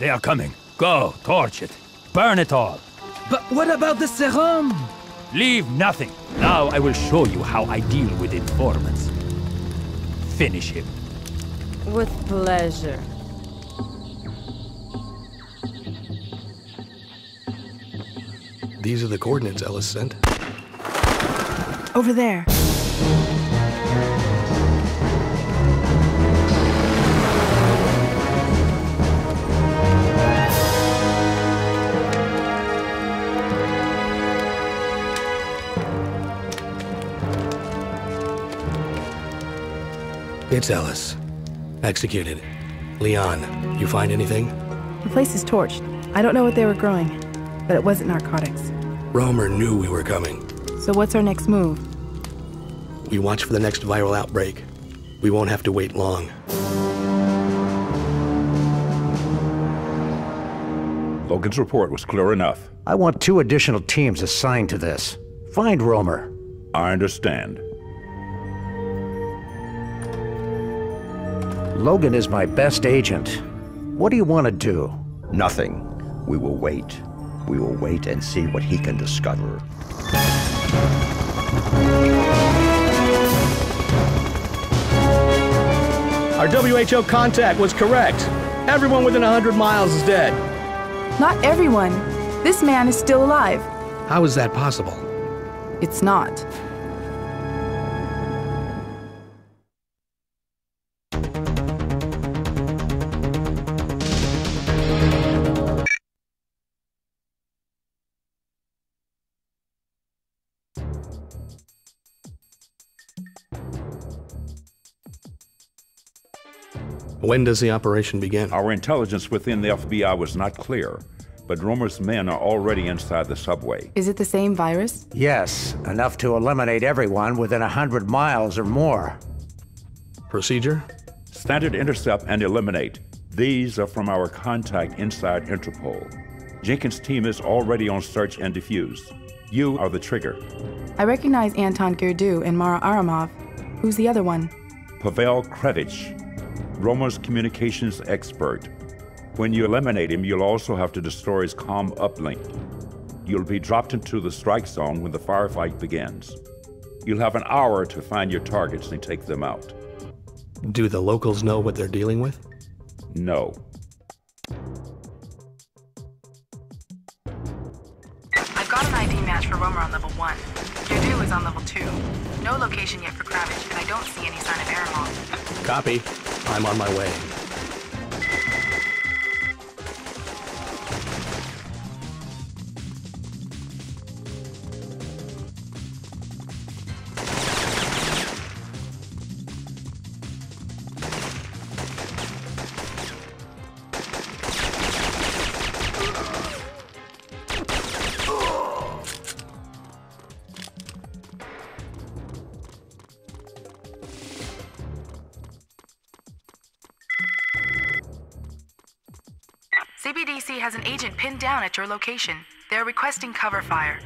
They are coming. Go, torch it. Burn it all. But what about the serum? Leave nothing. Now I will show you how I deal with informants. Finish him. With pleasure. These are the coordinates Ellis sent. Over there. It's Ellis. Executed. Leon, you find anything? The place is torched. I don't know what they were growing, but it wasn't narcotics. Rhoemer knew we were coming. So what's our next move? We watch for the next viral outbreak. We won't have to wait long. Logan's report was clear enough. I want 2 additional teams assigned to this. Find Rhoemer. I understand. Logan is my best agent. What do you want to do? Nothing. We will wait. We will wait and see what he can discover. Our WHO contact was correct. Everyone within 100 miles is dead. Not everyone. This man is still alive. How is that possible? It's not. When does the operation begin? Our intelligence within the FBI was not clear, but Rhoemer's men are already inside the subway. Is it the same virus? Yes, enough to eliminate everyone within 100 miles or more. Procedure? Standard intercept and eliminate. These are from our contact inside Interpol. Jenkins' team is already on search and defuse. You are the trigger. I recognize Anton Girdeau and Mara Aramov. Who's the other one? Pavel Kravitch. Rhoemer's communications expert. When you eliminate him, you'll also have to destroy his comm uplink. You'll be dropped into the strike zone when the firefight begins. You'll have an hour to find your targets and take them out. Do the locals know what they're dealing with? No. I've got an ID match for Rhoemer on level 1. Girdeau is on level 2. No location yet for Kravitch, and I don't see any sign of Aramov. Copy. I'm on my way. CBDC has an agent pinned down at your location. They're requesting cover fire.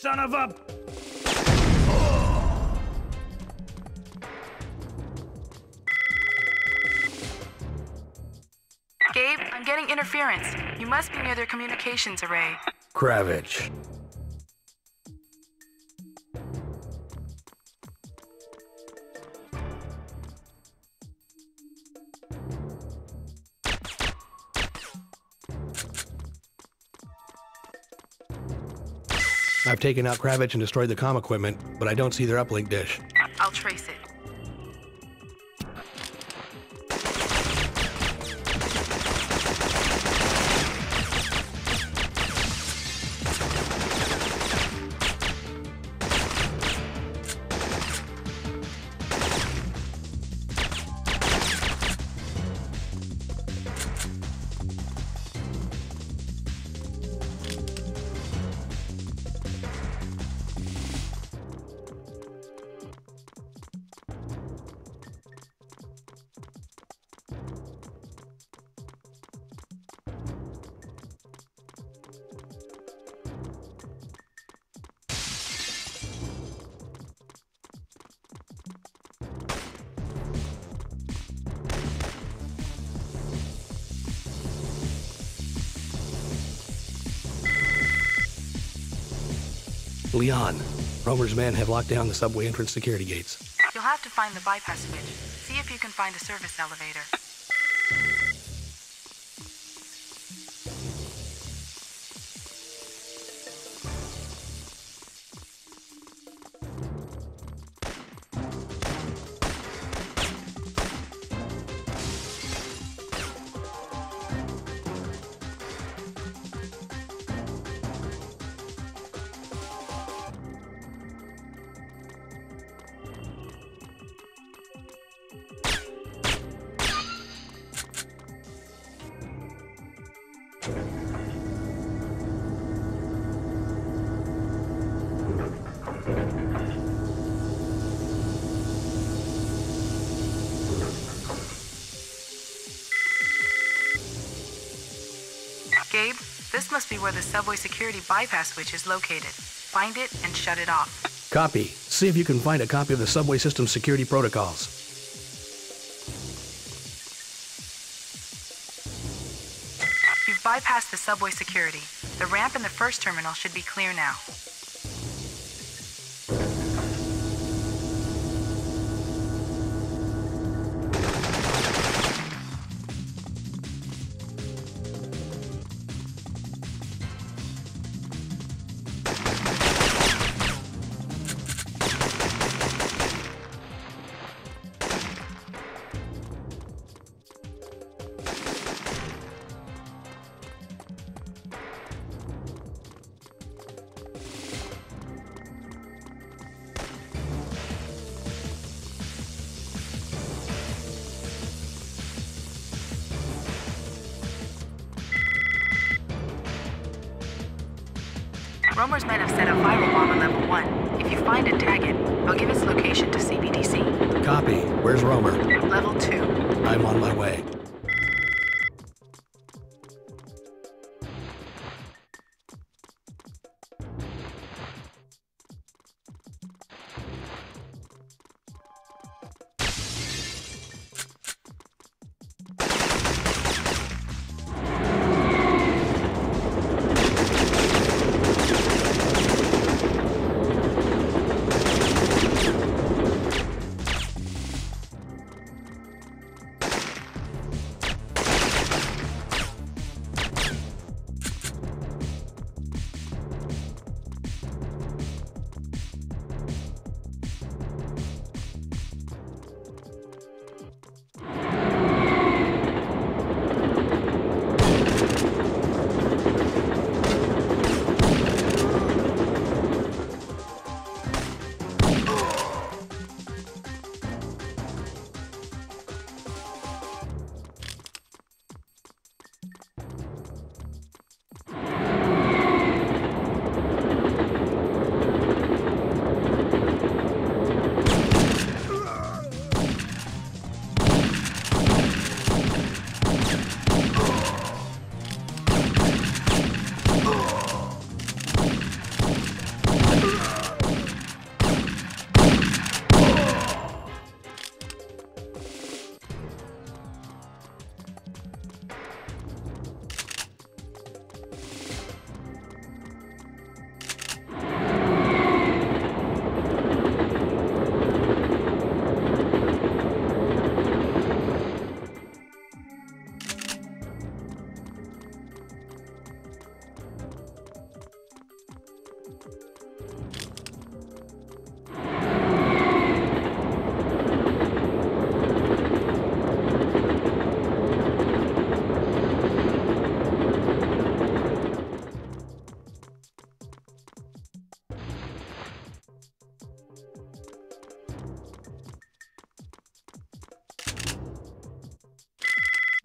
son of a... Gabe, I'm getting interference. You must be near their communications array. Kravitch. I've taken out Kravitch and destroyed the comm equipment, but I don't see their uplink dish. I'll trace it. Leon, Romer's men have locked down the subway entrance security gates. You'll have to find the bypass switch. See if you can find a service elevator. Gabe, this must be where the subway security bypass switch is located. Find it and shut it off. Copy. See if you can find a copy of the subway system security protocols. You've bypassed the subway security. The ramp in the first terminal should be clear now. Romer's men have set a viral bomb on level 1. If you find it, tag it. I'll give its location to CBDC. Copy. Where's Rhoemer? Level 2. I'm on my way.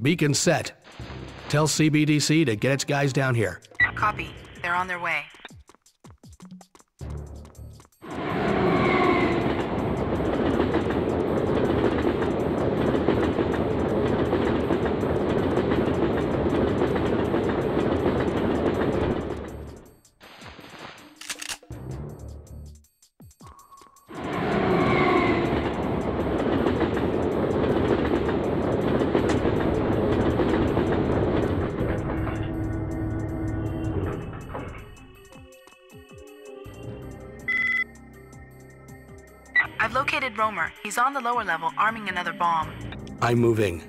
Beacon set. Tell CBDC to get its guys down here. Copy. They're on their way. Rhoemer. He's on the lower level, arming another bomb. I'm moving.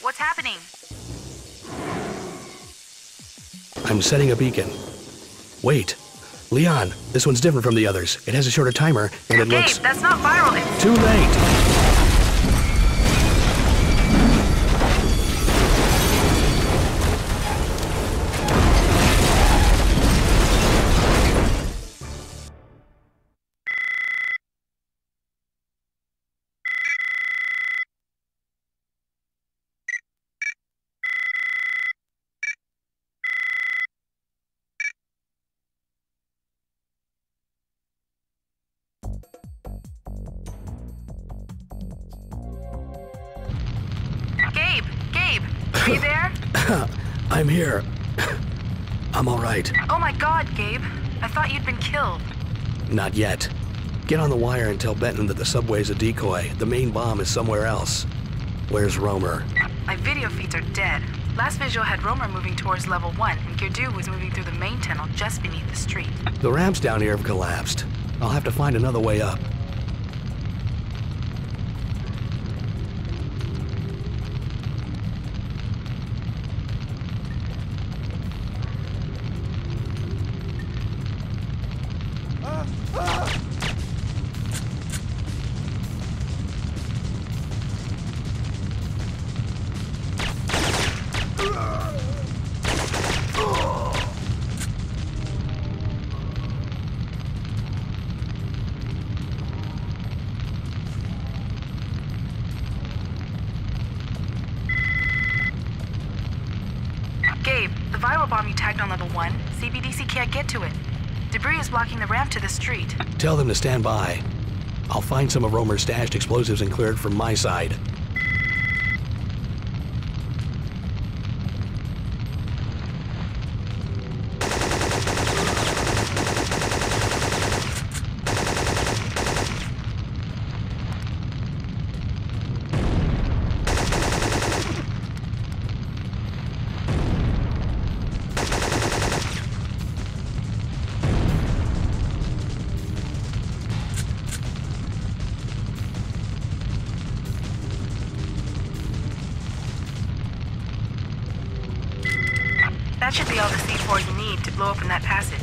What's happening? I'm setting a beacon. Wait. Leon, this one's different from the others. It has a shorter timer, and it looks... Gabe, that's not viral. It's... Too late! I'm here. I'm all right. Oh my God, Gabe. I thought you'd been killed. Not yet. Get on the wire and tell Benton that the subway's a decoy. The main bomb is somewhere else. Where's Rhoemer? My video feeds are dead. Last visual had Rhoemer moving towards level 1, and Girdeau was moving through the main tunnel just beneath the street. The ramps down here have collapsed. I'll have to find another way up. Blocking the ramp to the street. Tell them to stand by. I'll find some of Romer's stashed explosives and clear it from my side. That should be all the C4 you need to blow open that passage.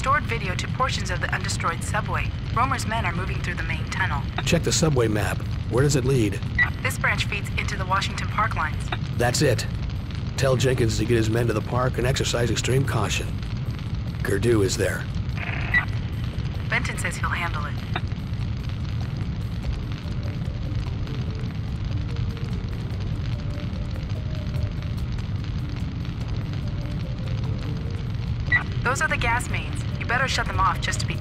restored video to portions of the undestroyed subway. Romer's men are moving through the main tunnel. Check the subway map. Where does it lead? This branch feeds into the Washington Park lines. That's it. Tell Jenkins to get his men to the park and exercise extreme caution. Girdeau is there. Benton says he'll handle it. Those are the gas mains. You better shut them off just to be...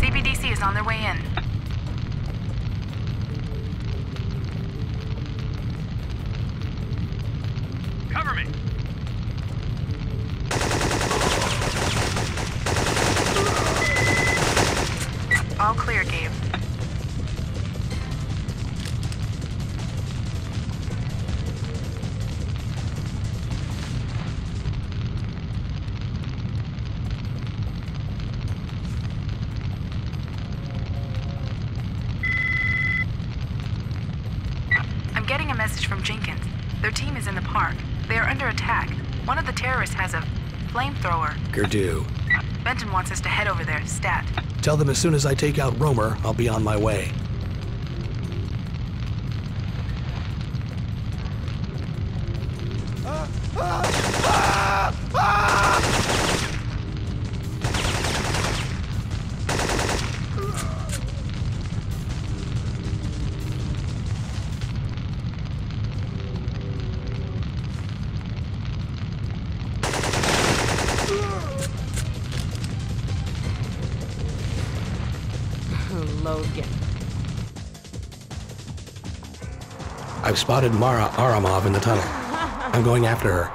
CBDC is on their way in. Girdeau. Benton wants us to head over there, stat. Tell them as soon as I take out Rhoemer, I'll be on my way. I've spotted Mara Aramov in the tunnel. I'm going after her.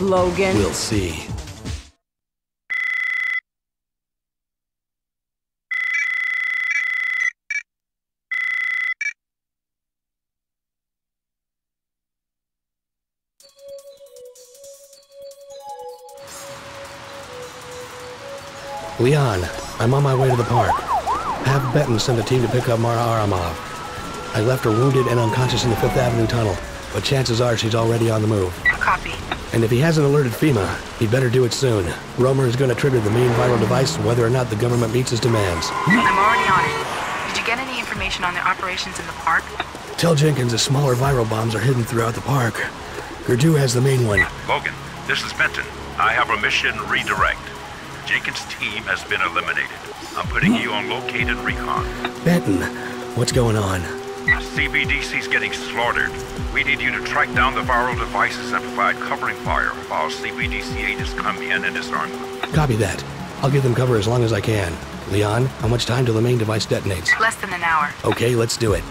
Logan. We'll see. Leon, I'm on my way to the park. Have Benton send a team to pick up Mara Aramov. I left her wounded and unconscious in the 5th Avenue tunnel, but chances are she's already on the move. Copy. And if he hasn't alerted FEMA, he'd better do it soon. Rhoemer is going to trigger the main viral device whether or not the government meets his demands. I'm already on it. Did you get any information on the operations in the park? Tell Jenkins the smaller viral bombs are hidden throughout the park. Girdeau has the main one. Logan, this is Benton. I have a mission redirect. Jenkins' team has been eliminated. I'm putting you on located recon. Benton, what's going on? CBDC's getting slaughtered. We need you to track down the viral devices and provide covering fire while CBDC agents come in and disarm them. Copy that. I'll give them cover as long as I can. Leon, how much time till the main device detonates? Less than an hour. Okay, let's do it.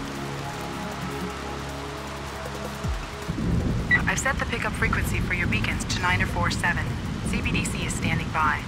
I've set the pickup frequency for your beacons to 9 or 4.7. CBDC is standing by.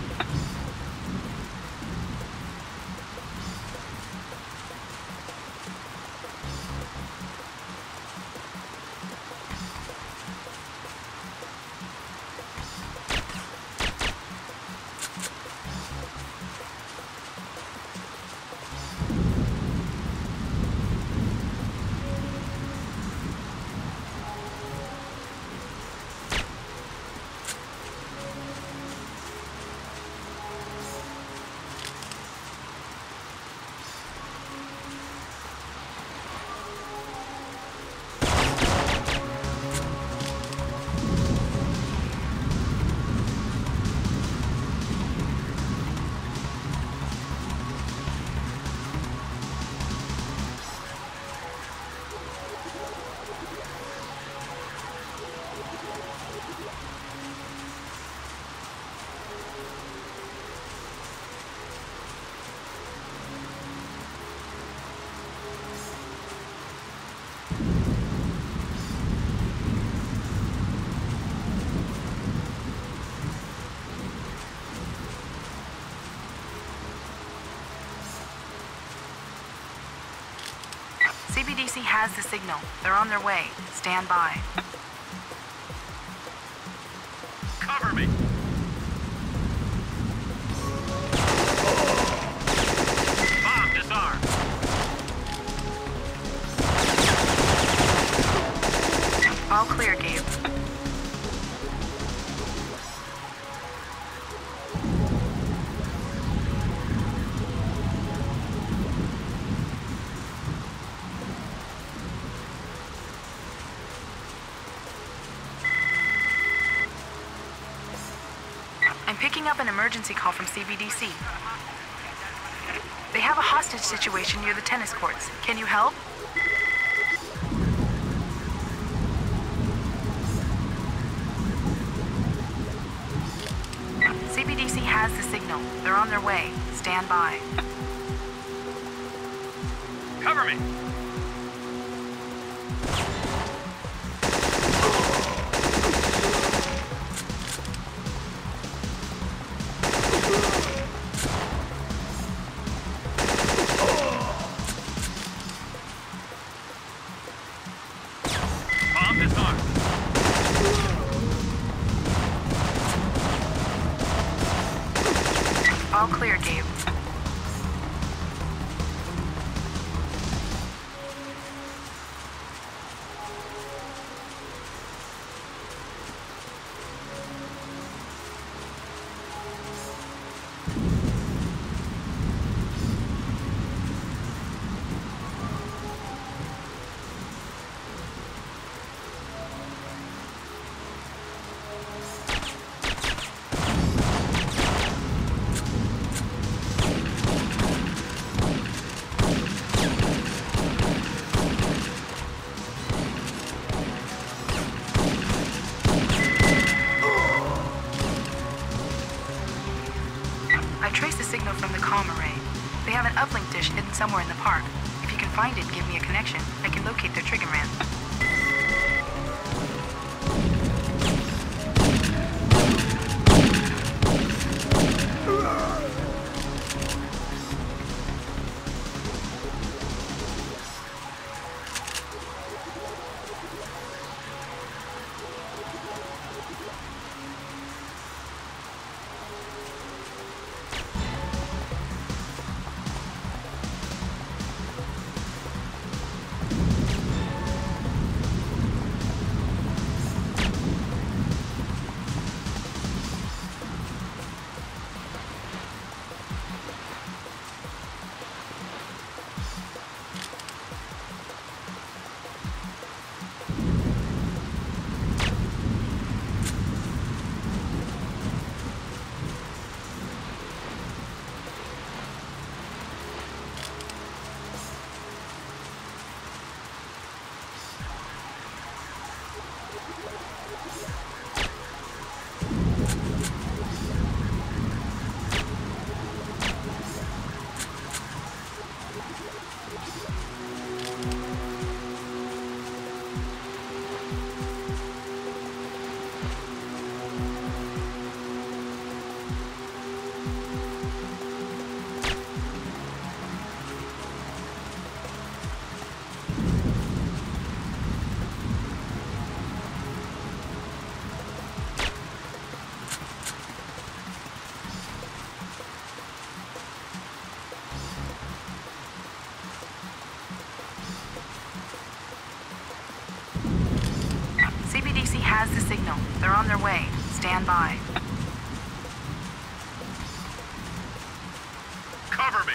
CBDC has the signal. They're on their way. Stand by. Cover me. Bomb disarmed. All clear, Gabe. I'm picking up an emergency call from CBDC. They have a hostage situation near the tennis courts. Can you help? CBDC has the signal. They're on their way. Stand by. Cover me. All clear, Gabe. Somewhere in the park. If you can find it, give me a connection. I can locate their trigger man. Has the signal. They're on their way. Stand by. Cover me.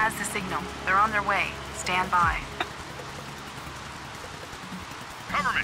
has the signal. They're on their way. Stand by. Cover me.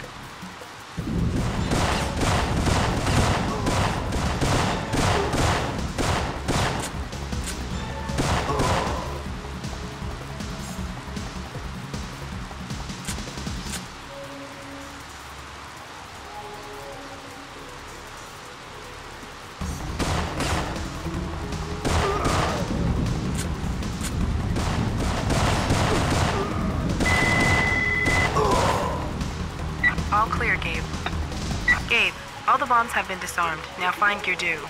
Bombs have been disarmed. Now find Girdeau.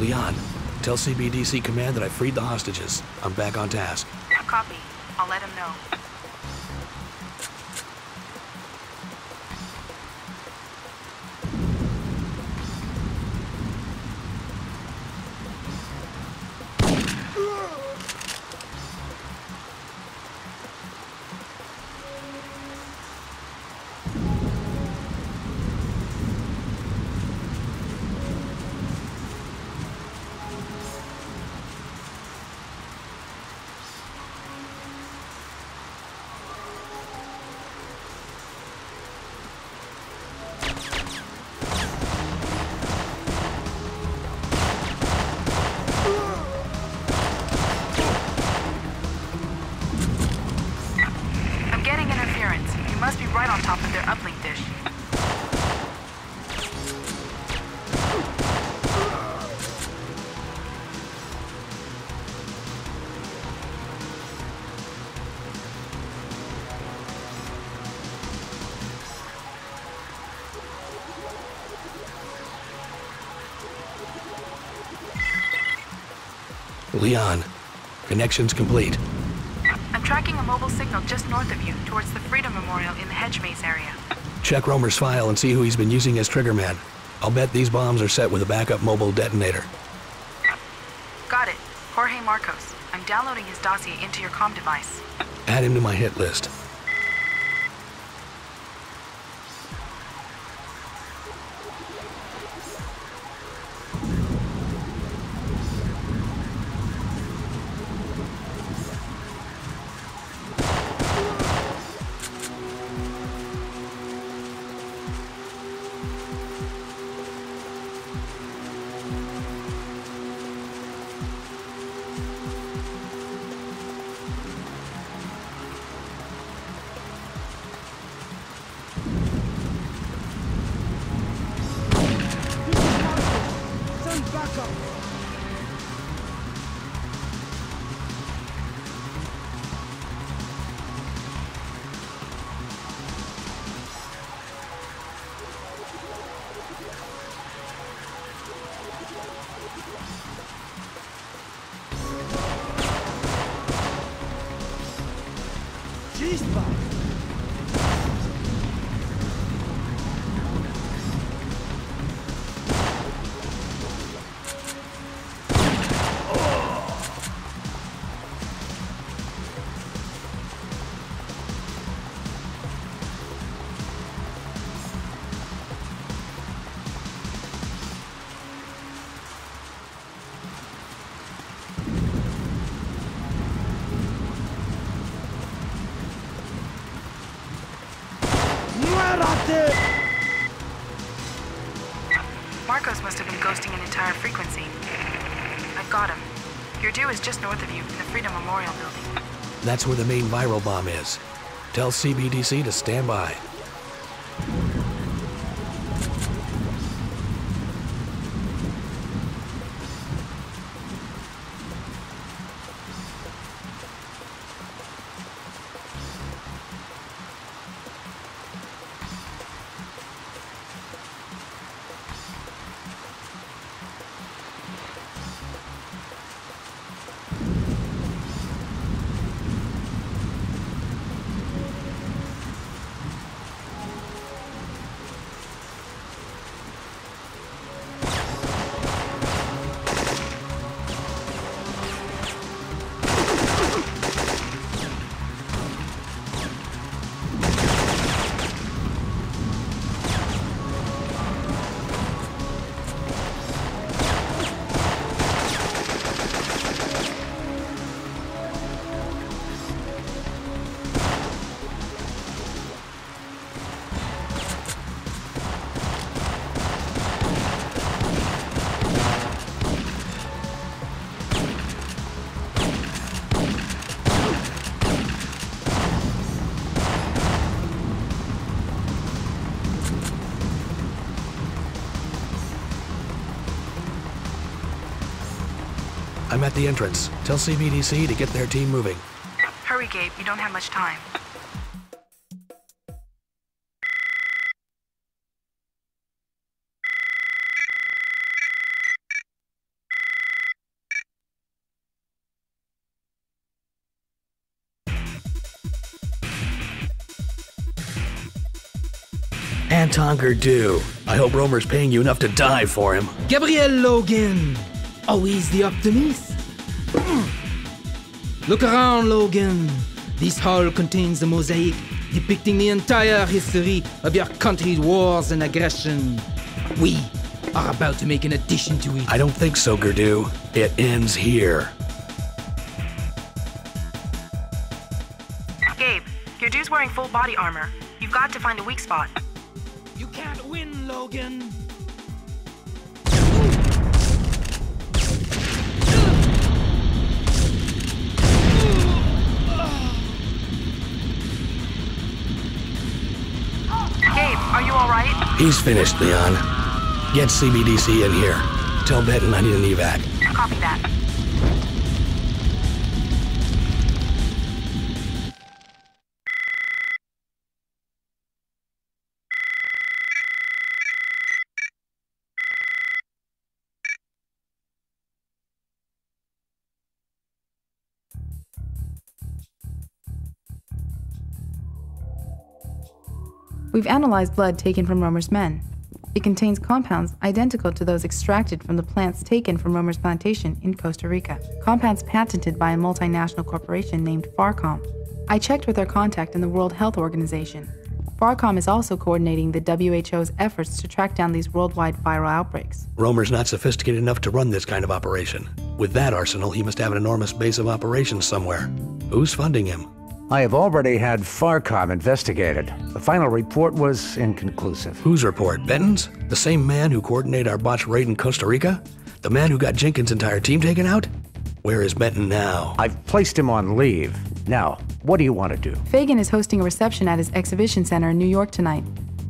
Leon, tell CBDC command that I freed the hostages. I'm back on task. Copy. I'll let him know. Leon, connection's complete. I'm tracking a mobile signal just north of you, towards the Freedom Memorial in the hedge maze area. Check Romer's file and see who he's been using as triggerman. I'll bet these bombs are set with a backup mobile detonator. Got it. Jorge Marcos. I'm downloading his dossier into your comm device. Add him to my hit list. She's back. Marcos must have been ghosting an entire frequency. I've got him. Your due is just north of you, in the Freedom Memorial Building. That's where the main viral bomb is. Tell CBDC to stand by. I'm at the entrance. Tell CBDC to get their team moving. Hurry, Gabe. You don't have much time. Anton Girdeau. I hope Rhoemer's paying you enough to die for him. Gabriel Logan. Always the optimist. Look around, Logan. This hall contains the mosaic depicting the entire history of your country's wars and aggression. We are about to make an addition to it. I don't think so, Girdeau. It ends here. Gabe, Girdeau's wearing full body armor. You've got to find a weak spot. You can't win, Logan. He's finished, Leon. Get CBDC in here. Tell Benton I need an evac. Copy that. We've analyzed blood taken from Rhoemer's men. It contains compounds identical to those extracted from the plants taken from Rhoemer's plantation in Costa Rica. Compounds patented by a multinational corporation named Pharcom. I checked with our contact in the World Health Organization. Pharcom is also coordinating the WHO's efforts to track down these worldwide viral outbreaks. Rhoemer's not sophisticated enough to run this kind of operation. With that arsenal, he must have an enormous base of operations somewhere. Who's funding him? I have already had Pharcom investigated. The final report was inconclusive. Whose report? Benton's? The same man who coordinated our botched raid in Costa Rica? The man who got Jenkins' entire team taken out? Where is Benton now? I've placed him on leave. Now, what do you want to do? Fagan is hosting a reception at his exhibition center in New York tonight.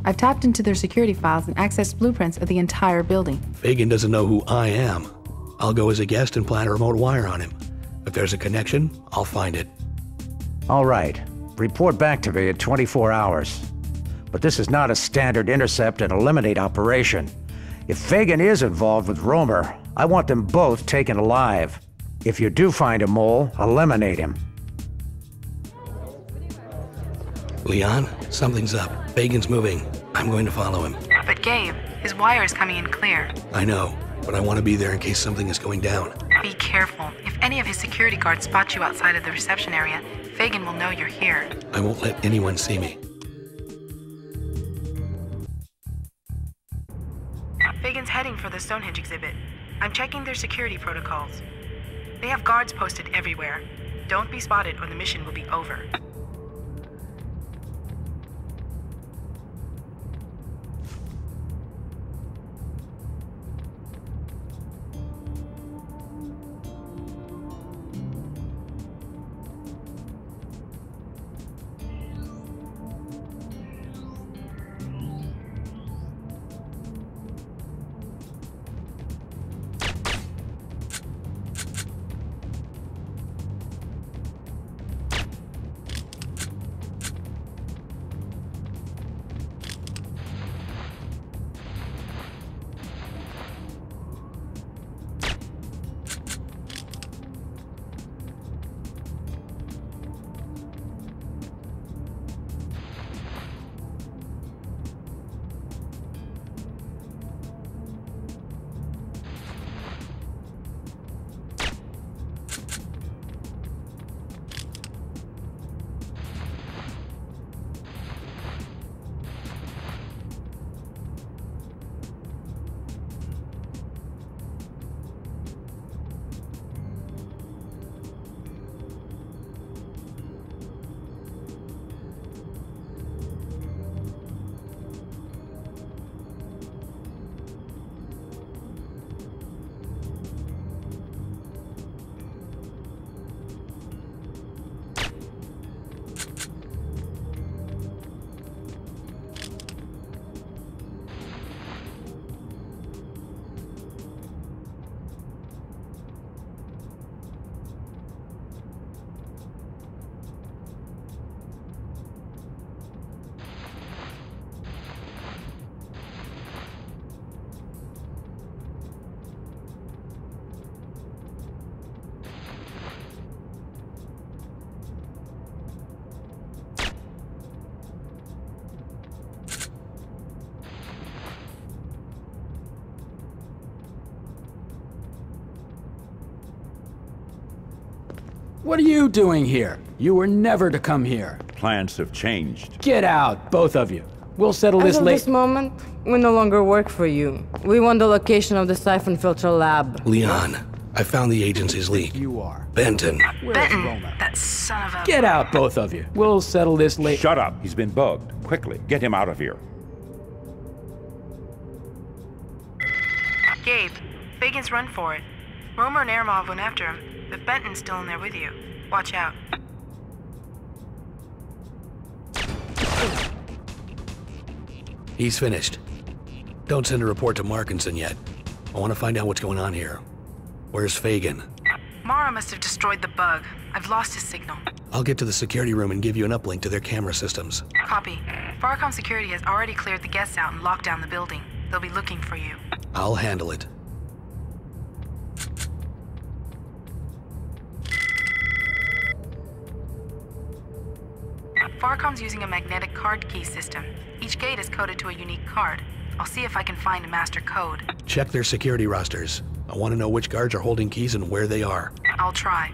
I've tapped into their security files and accessed blueprints of the entire building. Fagan doesn't know who I am. I'll go as a guest and plant a remote wire on him. If there's a connection, I'll find it. All right. Report back to me in 24 hours. But this is not a standard intercept and eliminate operation. If Fagan is involved with Rhoemer, I want them both taken alive. If you do find a mole, eliminate him. Leon, something's up. Fagan's moving. I'm going to follow him. But Gabe, his wire is coming in clear. I know, but I want to be there in case something is going down. Be careful. If any of his security guards spot you outside of the reception area, Fagan will know you're here. I won't let anyone see me. Fagan's heading for the Stonehenge exhibit. I'm checking their security protocols. They have guards posted everywhere. Don't be spotted or the mission will be over. What are you doing here? You were never to come here. Plans have changed. Get out, both of you. We'll settle this later. At this moment, we no longer work for you. We want the location of the Siphon Filter lab. Leon, I found the agency's leak. You are. Benton. Benton, Rhoemer? That son of a... Get out, both of you. We'll settle this later. Shut up. He's been bugged. Quickly, get him out of here. Gabe, Bacon's run for it. Rhoemer and Aramov went after him. But Benton's still in there with you. Watch out. He's finished. Don't send a report to Markinson yet. I want to find out what's going on here. Where's Fagin? Mara must have destroyed the bug. I've lost his signal. I'll get to the security room and give you an uplink to their camera systems. Copy. Pharcom security has already cleared the guests out and locked down the building. They'll be looking for you. I'll handle it. Pharcom's using a magnetic card key system. Each gate is coded to a unique card. I'll see if I can find a master code. Check their security rosters. I want to know which guards are holding keys and where they are. I'll try.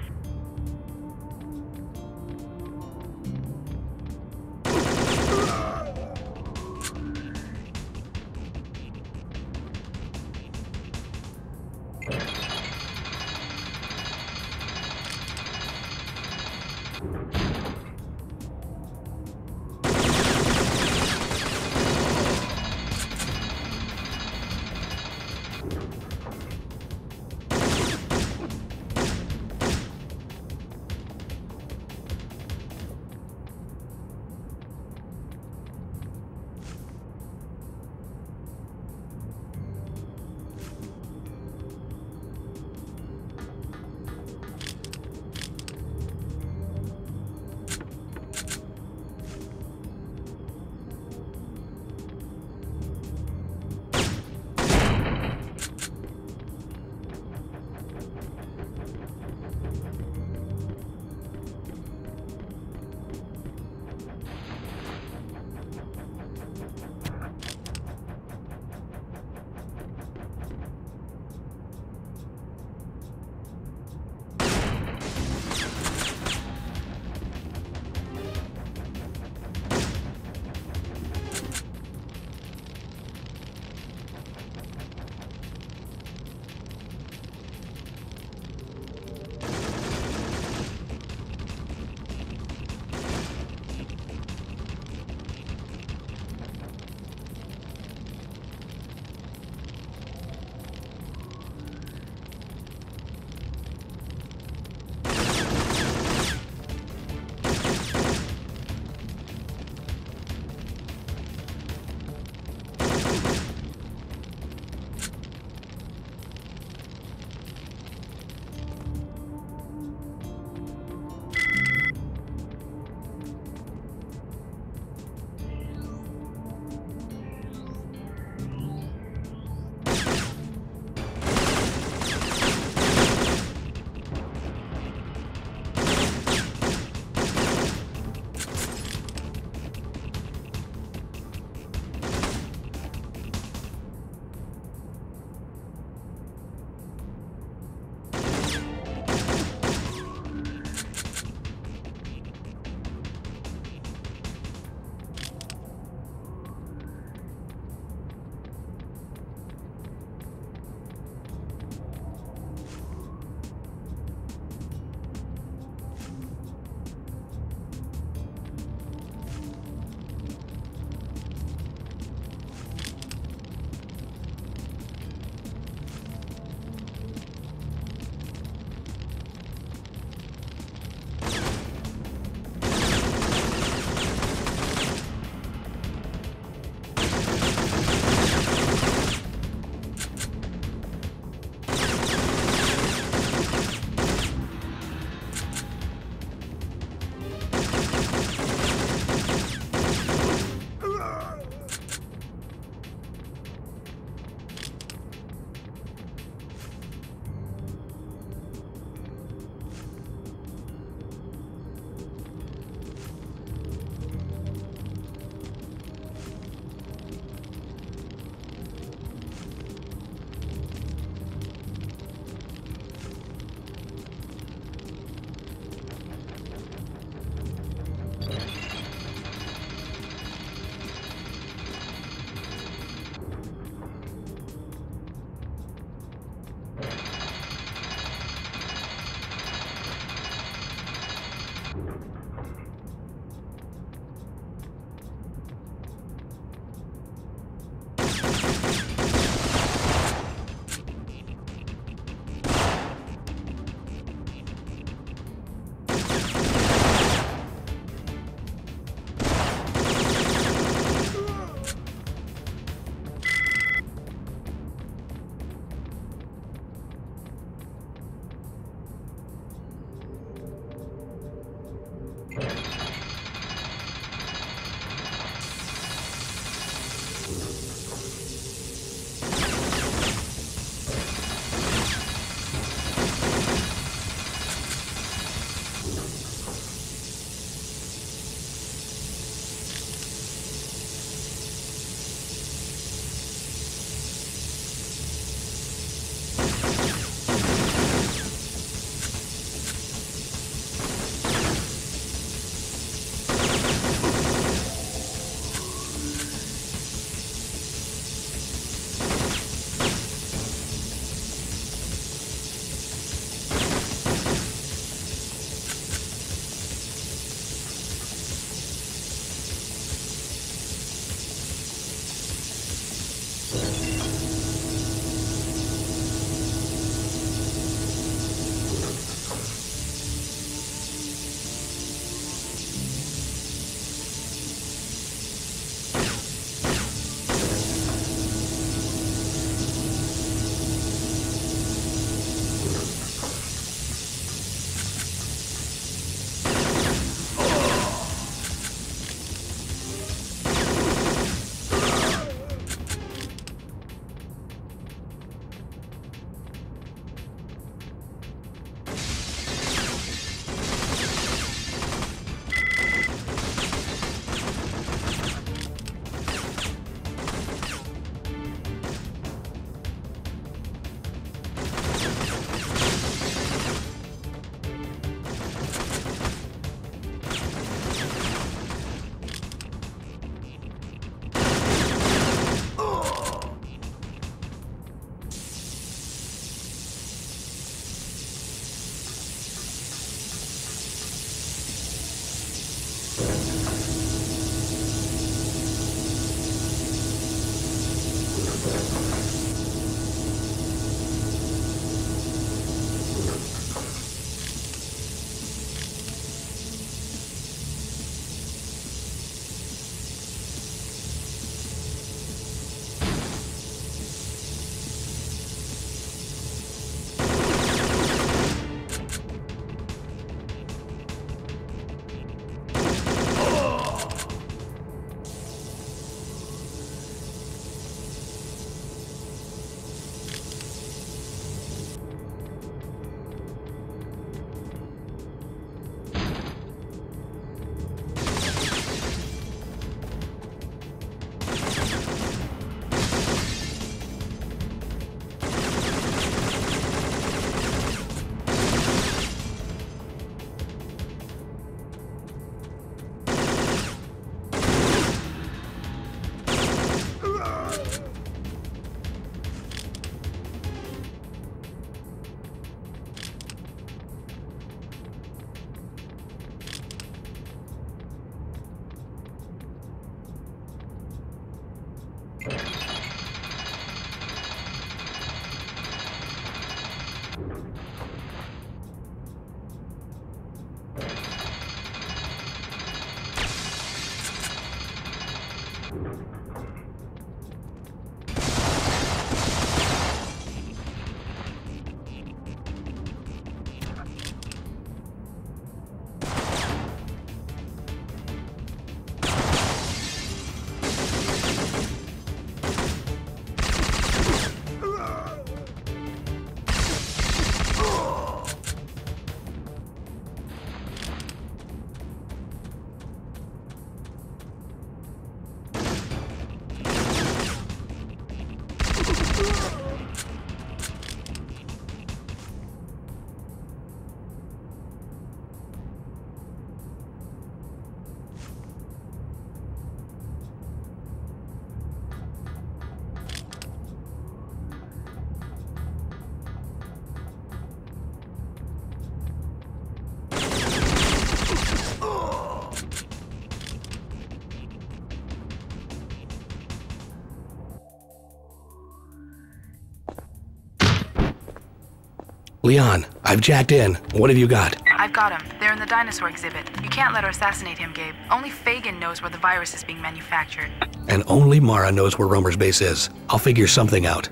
Leon, I've jacked in. What have you got? I've got him. They're in the dinosaur exhibit. You can't let her assassinate him, Gabe. Only Fagin knows where the virus is being manufactured. And only Mara knows where Rhoemer's base is. I'll figure something out.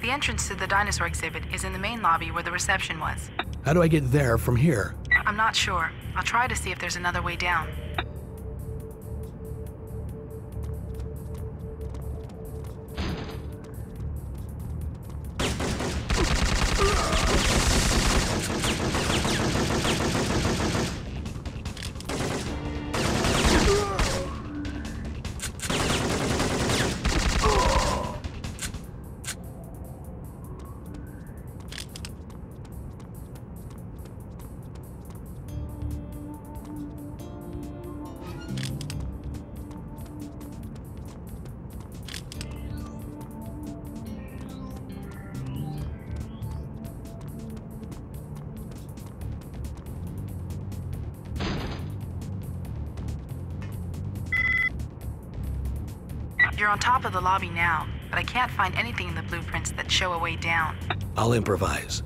The entrance to the dinosaur exhibit is in the main lobby where the reception was. How do I get there from here? I'm not sure. I'll try to see if there's another way down. You're on top of the lobby now, but I can't find anything in the blueprints that show a way down. I'll improvise.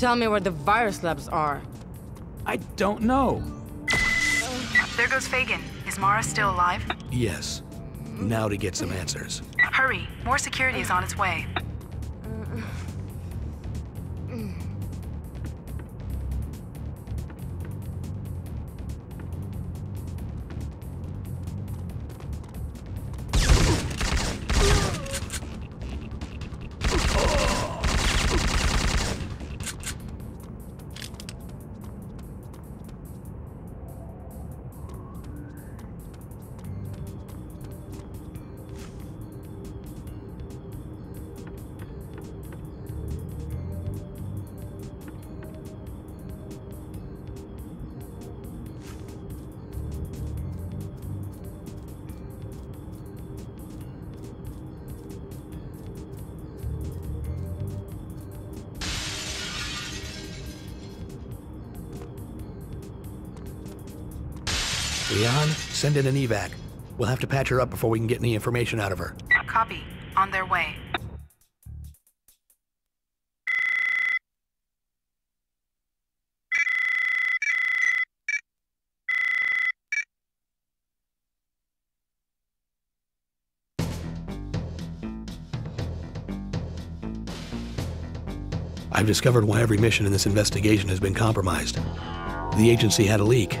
Tell me where the virus labs are. I don't know. There goes Fagin. Is Mara still alive? Yes. Now to get some answers. Hurry. More security is on its way. Leon, send in an evac. We'll have to patch her up before we can get any information out of her. Copy. On their way. I've discovered why every mission in this investigation has been compromised. The agency had a leak.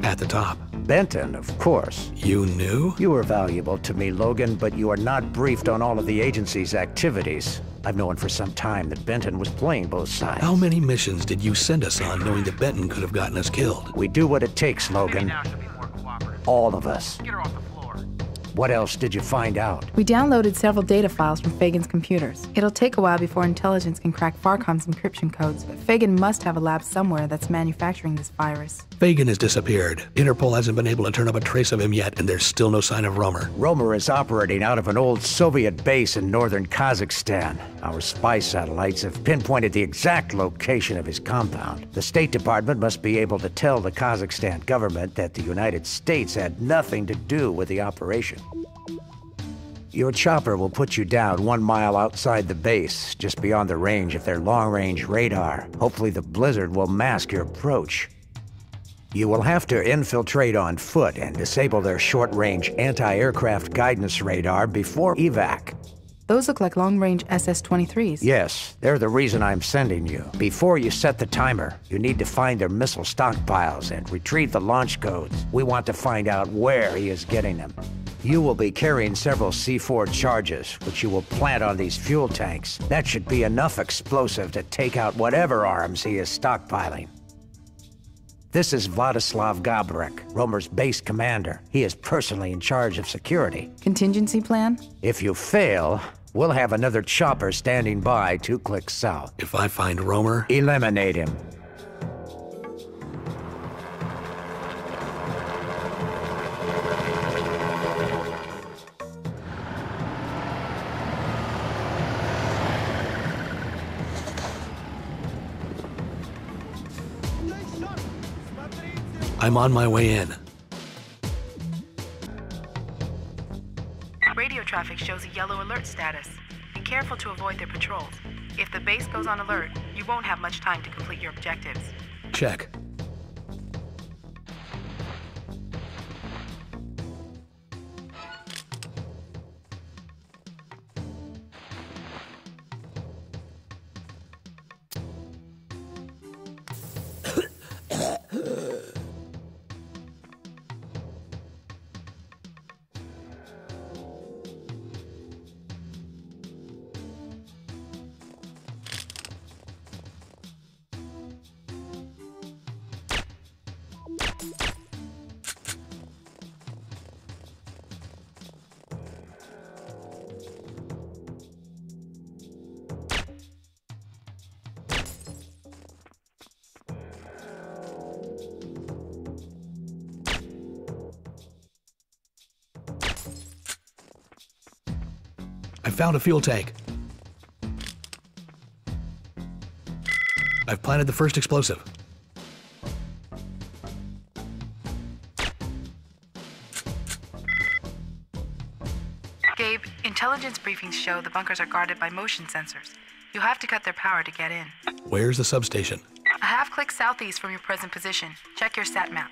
At the top. Benton, of course. You knew? You were valuable to me, Logan, but you are not briefed on all of the agency's activities. I've known for some time that Benton was playing both sides. How many missions did you send us on knowing that Benton could have gotten us killed? We do what it takes, Logan. All of us. Get her off the floor. What else did you find out? We downloaded several data files from Fagan's computers. It'll take a while before intelligence can crack Pharcom's encryption codes, but Fagan must have a lab somewhere that's manufacturing this virus. Fagan has disappeared. Interpol hasn't been able to turn up a trace of him yet, and there's still no sign of Rhoemer. Rhoemer is operating out of an old Soviet base in northern Kazakhstan. Our spy satellites have pinpointed the exact location of his compound. The State Department must be able to tell the Kazakhstan government that the United States had nothing to do with the operation. Your chopper will put you down 1 mile outside the base, just beyond the range of their long-range radar. Hopefully the blizzard will mask your approach. You will have to infiltrate on foot and disable their short-range anti-aircraft guidance radar before evac. Those look like long-range SS-23s. Yes, they're the reason I'm sending you. Before you set the timer, you need to find their missile stockpiles and retrieve the launch codes. We want to find out where he is getting them. You will be carrying several C4 charges, which you will plant on these fuel tanks. That should be enough explosive to take out whatever arms he is stockpiling. This is Vladislav Gabrek, Rhoemer's base commander. He is personally in charge of security. Contingency plan? If you fail, we'll have another chopper standing by 2 clicks south. If I find Rhoemer? Eliminate him. I'm on my way in. Radio traffic shows a yellow alert status. Be careful to avoid their patrols. If the base goes on alert, you won't have much time to complete your objectives. Check. I found a fuel tank. I've planted the first explosive. Gabe, intelligence briefings show the bunkers are guarded by motion sensors. You have to cut their power to get in. Where's the substation? A 1/2 click southeast from your present position. Check your sat map.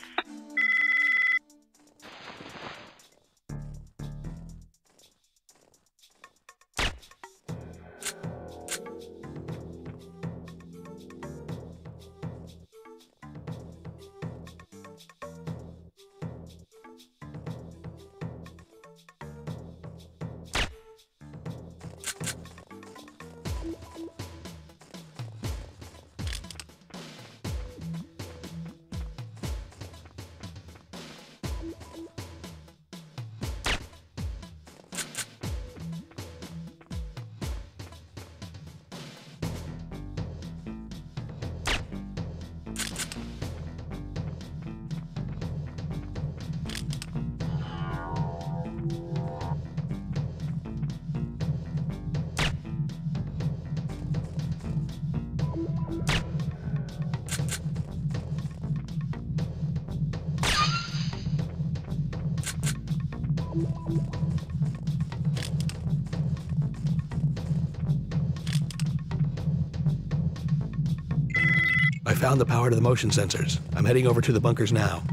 I found the power to the motion sensors. I'm heading over to the bunkers now.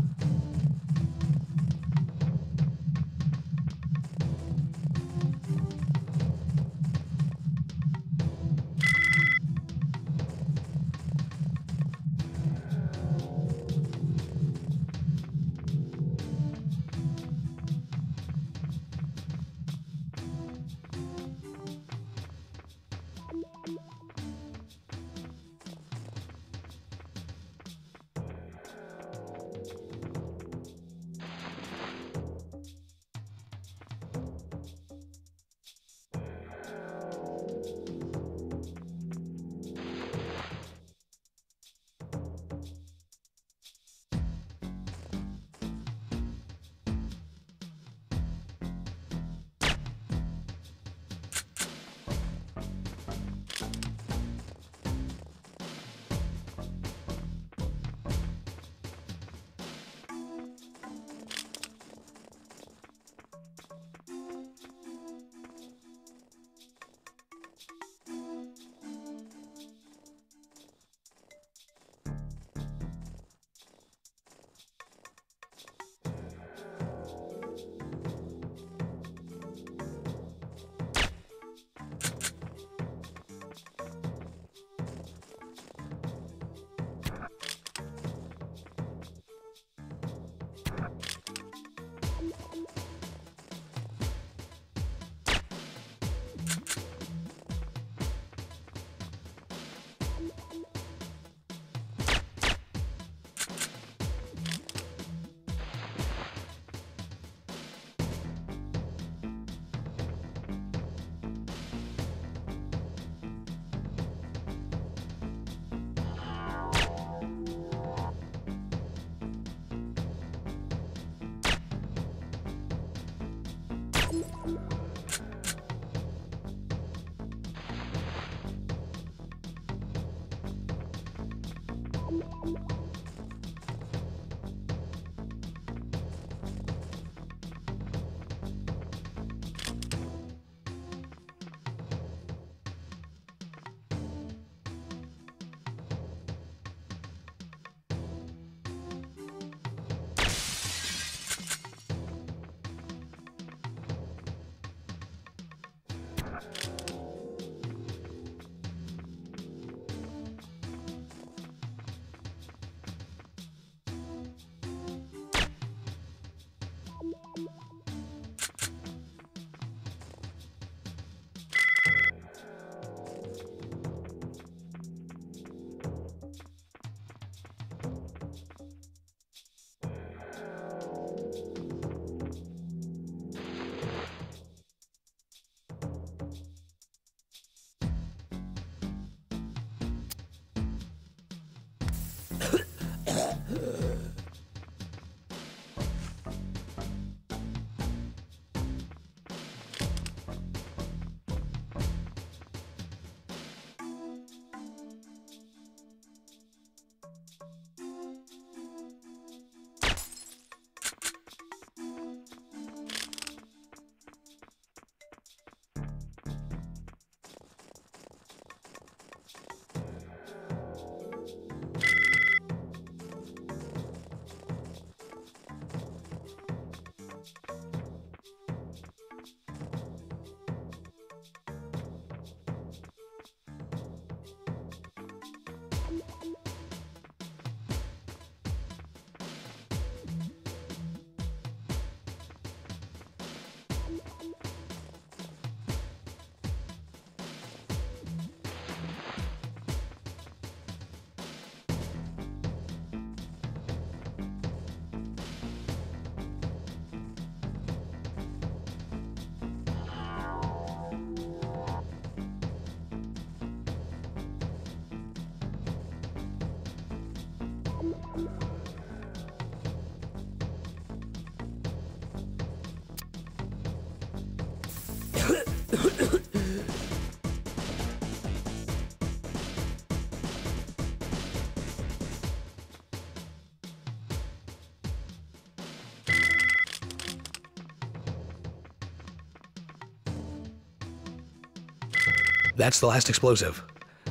That's the last explosive.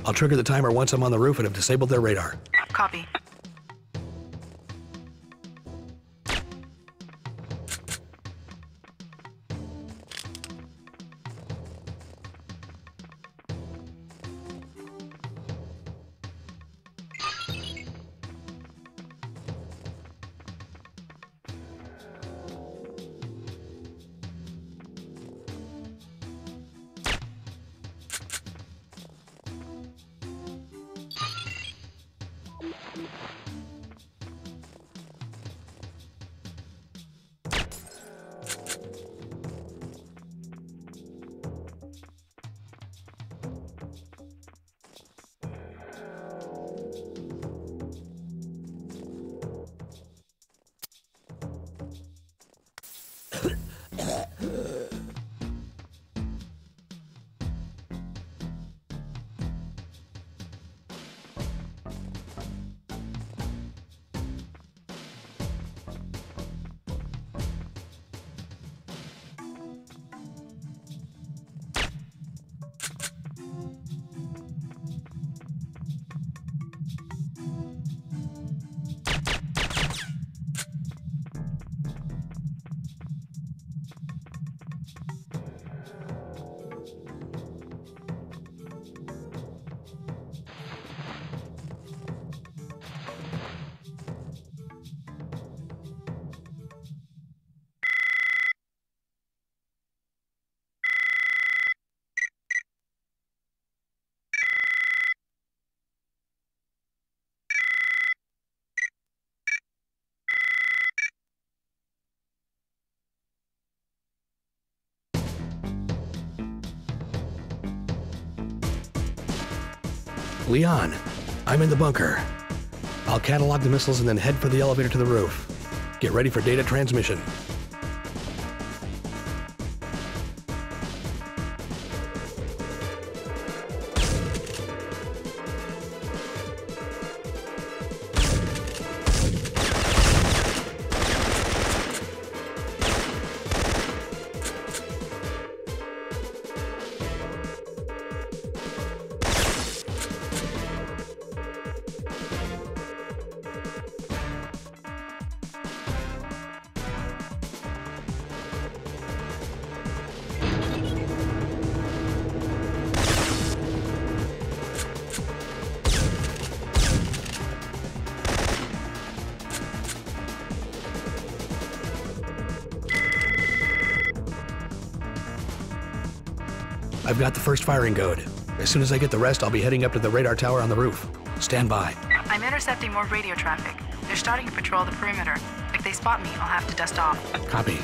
I'll trigger the timer once I'm on the roof and have disabled their radar. Copy. Leon, I'm in the bunker. I'll catalog the missiles and then head for the elevator to the roof. Get ready for data transmission. I've got the first firing code. As soon as I get the rest, I'll be heading up to the radar tower on the roof. Stand by. I'm intercepting more radio traffic. They're starting to patrol the perimeter. If they spot me, I'll have to dust off. Copy.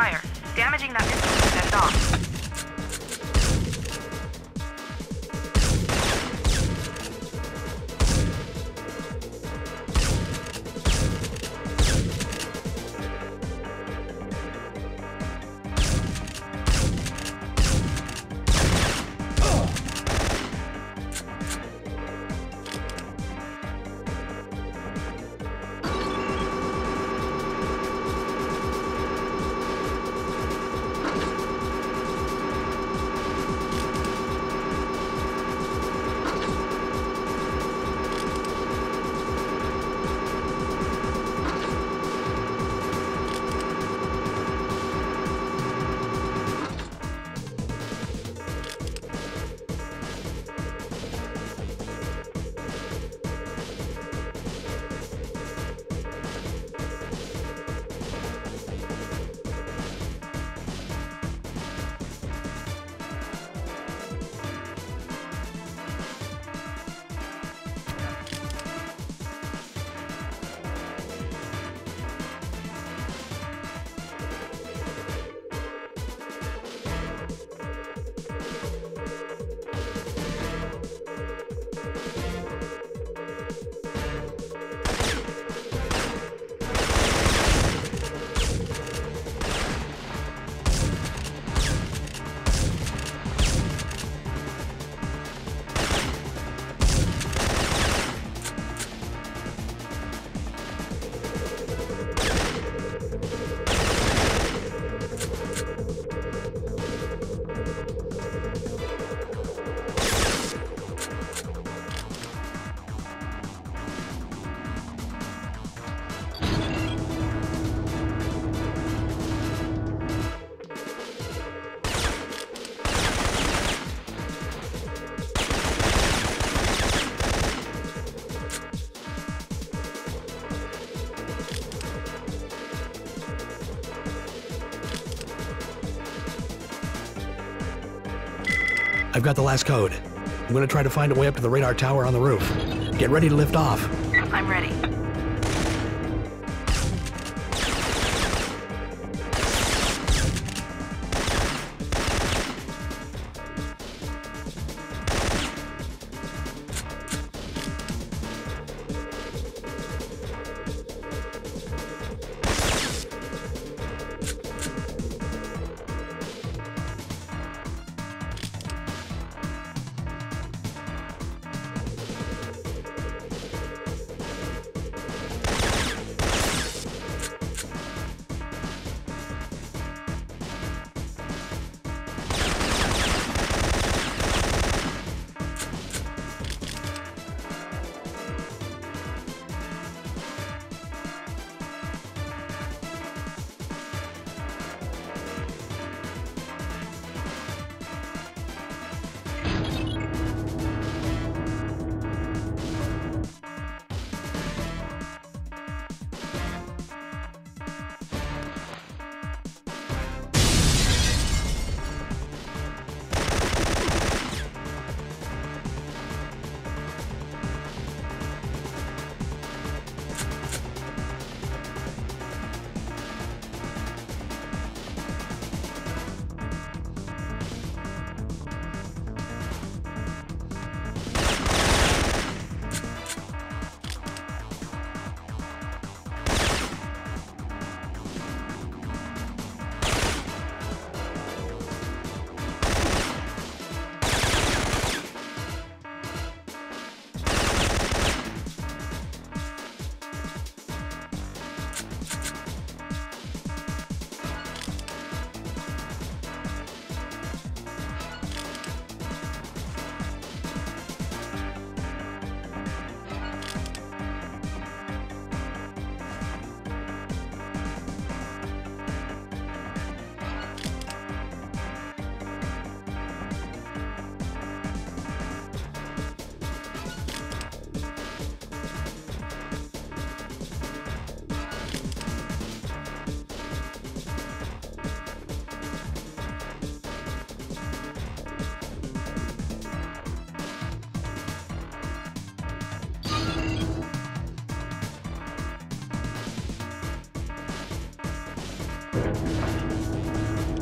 fire, damaging that missile to set it off. I've got the last code. I'm gonna try to find a way up to the radar tower on the roof. Get ready to lift off. I'm ready.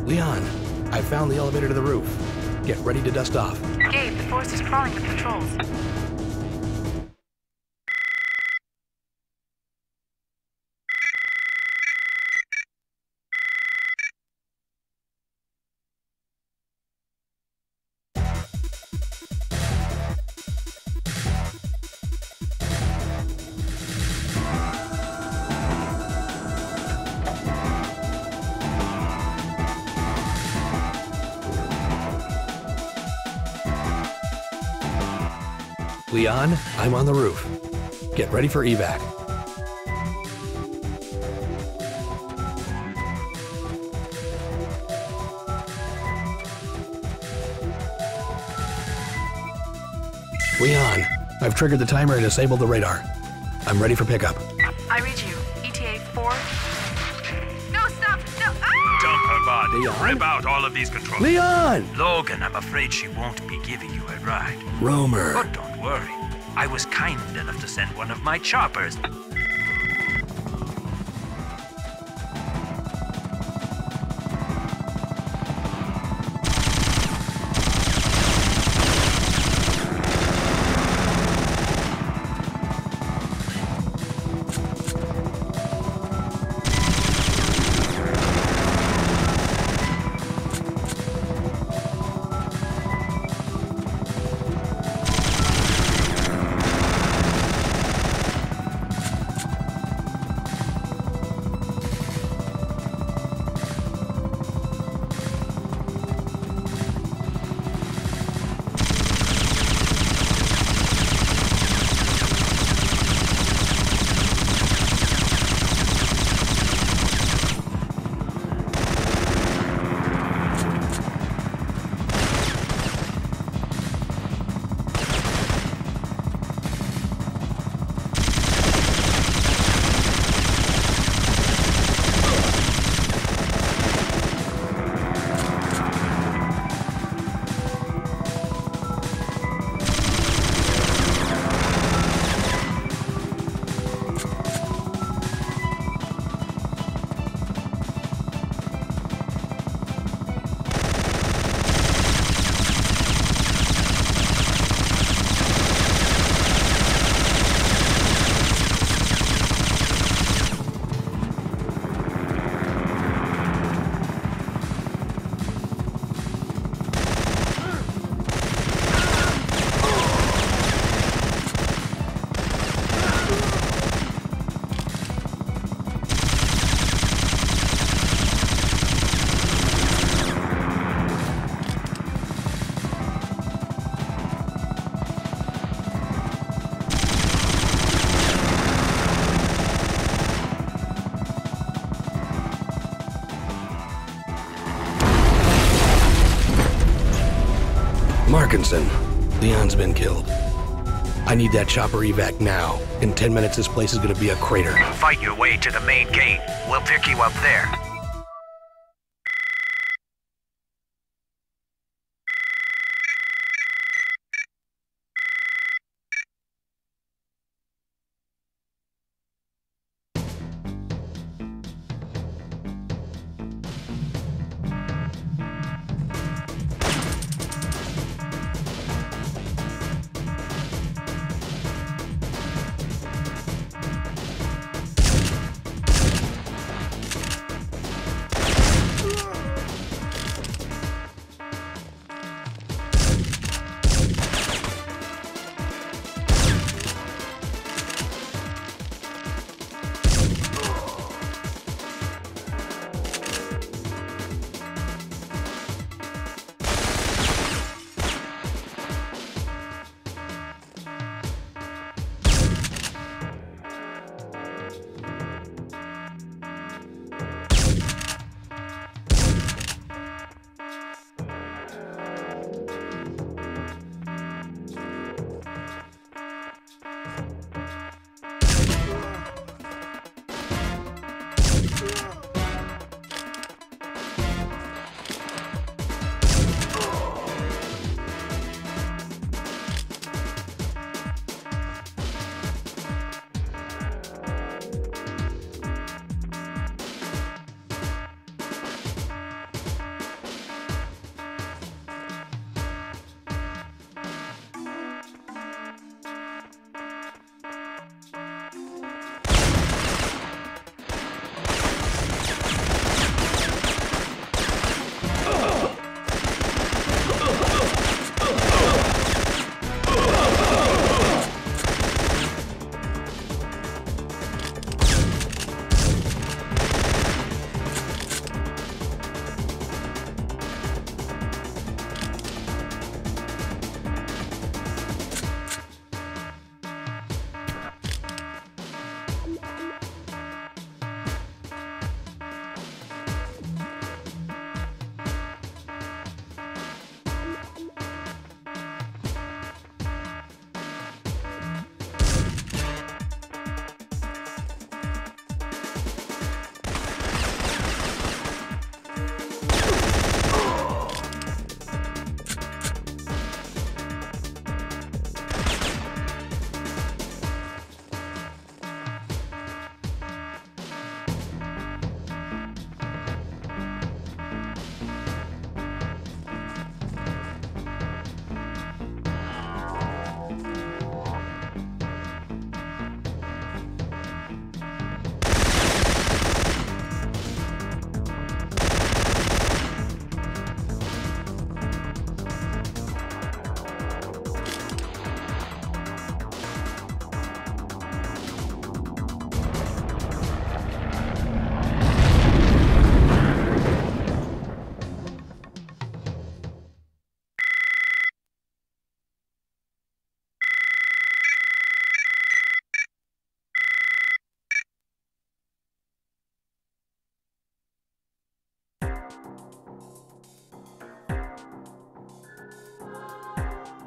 Leon, I found the elevator to the roof. Get ready to dust off. Gabe, the force is crawling with patrols. Leon, I'm on the roof. Get ready for evac. Leon, I've triggered the timer and disabled the radar. I'm ready for pickup. I read you. ETA 4. No, stop! No! Ah! Dump her body. Leon? Rip out all of these controls. Leon! Logan, I'm afraid she won't be giving you a ride. Rhoemer. But don't worry. I was kind enough to send one of my choppers. Parkinson, Leon's been killed. I need that chopper evac now. In 10 minutes, this place is gonna be a crater. Fight your way to the main gate. We'll pick you up there.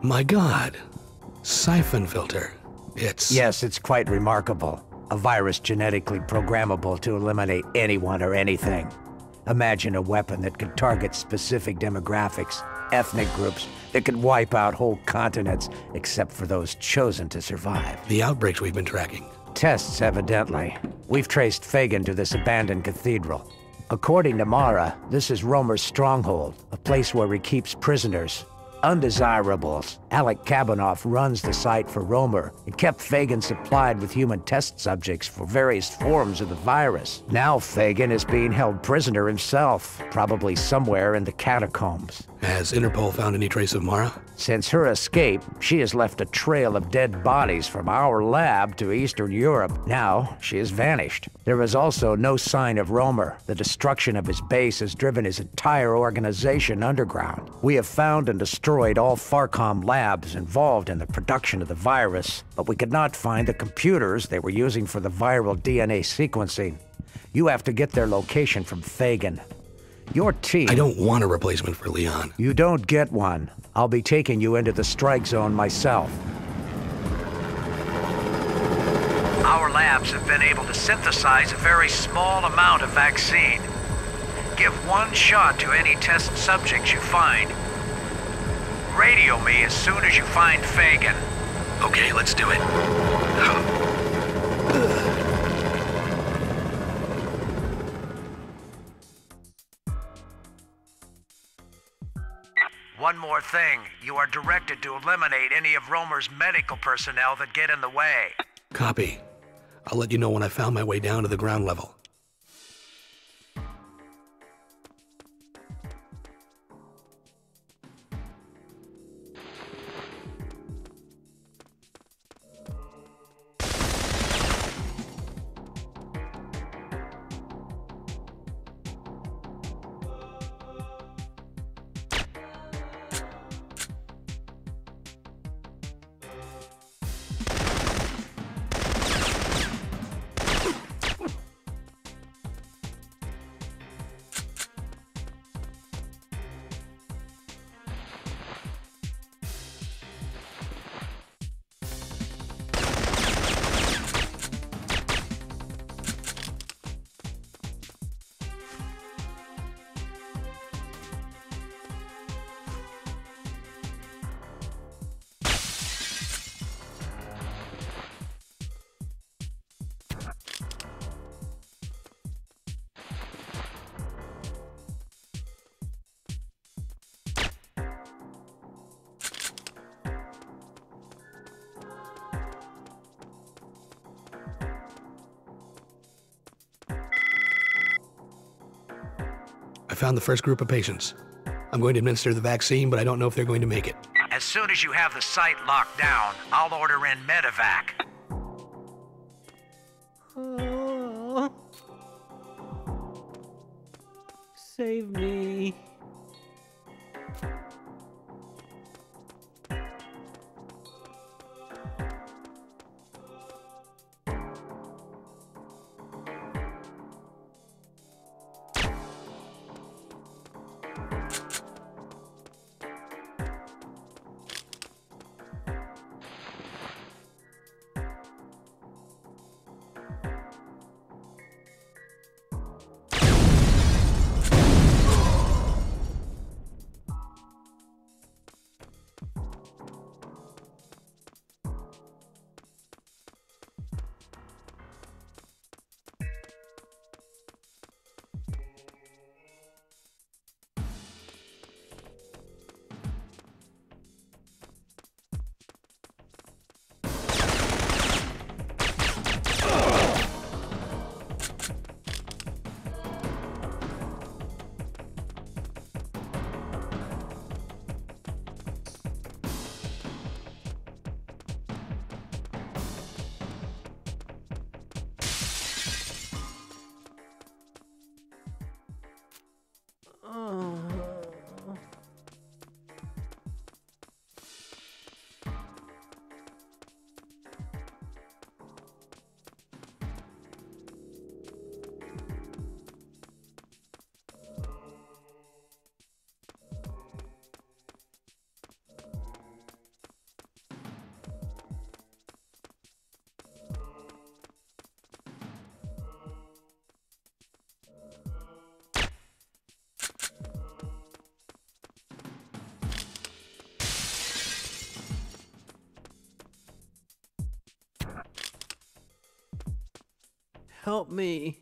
My God. Siphon Filter. It's... Yes, it's quite remarkable. A virus genetically programmable to eliminate anyone or anything. Imagine a weapon that could target specific demographics, ethnic groups, that could wipe out whole continents, except for those chosen to survive. The outbreaks we've been tracking. Tests, evidently. We've traced Fagin to this abandoned cathedral. According to Mara, this is Rhoemer's stronghold, a place where he keeps prisoners. Undesirables. Alec Kabanov runs the site for Rhoemer and kept Fagin supplied with human test subjects for various forms of the virus. Now Fagin is being held prisoner himself, probably somewhere in the catacombs. Has Interpol found any trace of Mara? Since her escape, she has left a trail of dead bodies from our lab to Eastern Europe. Now she has vanished. There is also no sign of Rhoemer. The destruction of his base has driven his entire organization underground. We have found and destroyed all Pharcom labs involved in the production of the virus, but we could not find the computers they were using for the viral DNA sequencing. You have to get their location from Fagin. Your team... I don't want a replacement for Leon. You don't get one. I'll be taking you into the strike zone myself. Our labs have been able to synthesize a very small amount of vaccine. Give one shot to any test subjects you find. Radio me as soon as you find Fagin. Okay, let's do it. One more thing. You are directed to eliminate any of Rhoemer's medical personnel that get in the way. Copy. I'll let you know when I found my way down to the ground level. Found the first group of patients. I'm going to administer the vaccine, but I don't know if they're going to make it. As soon as you have the site locked down, I'll order in medevac. Save me. Help me.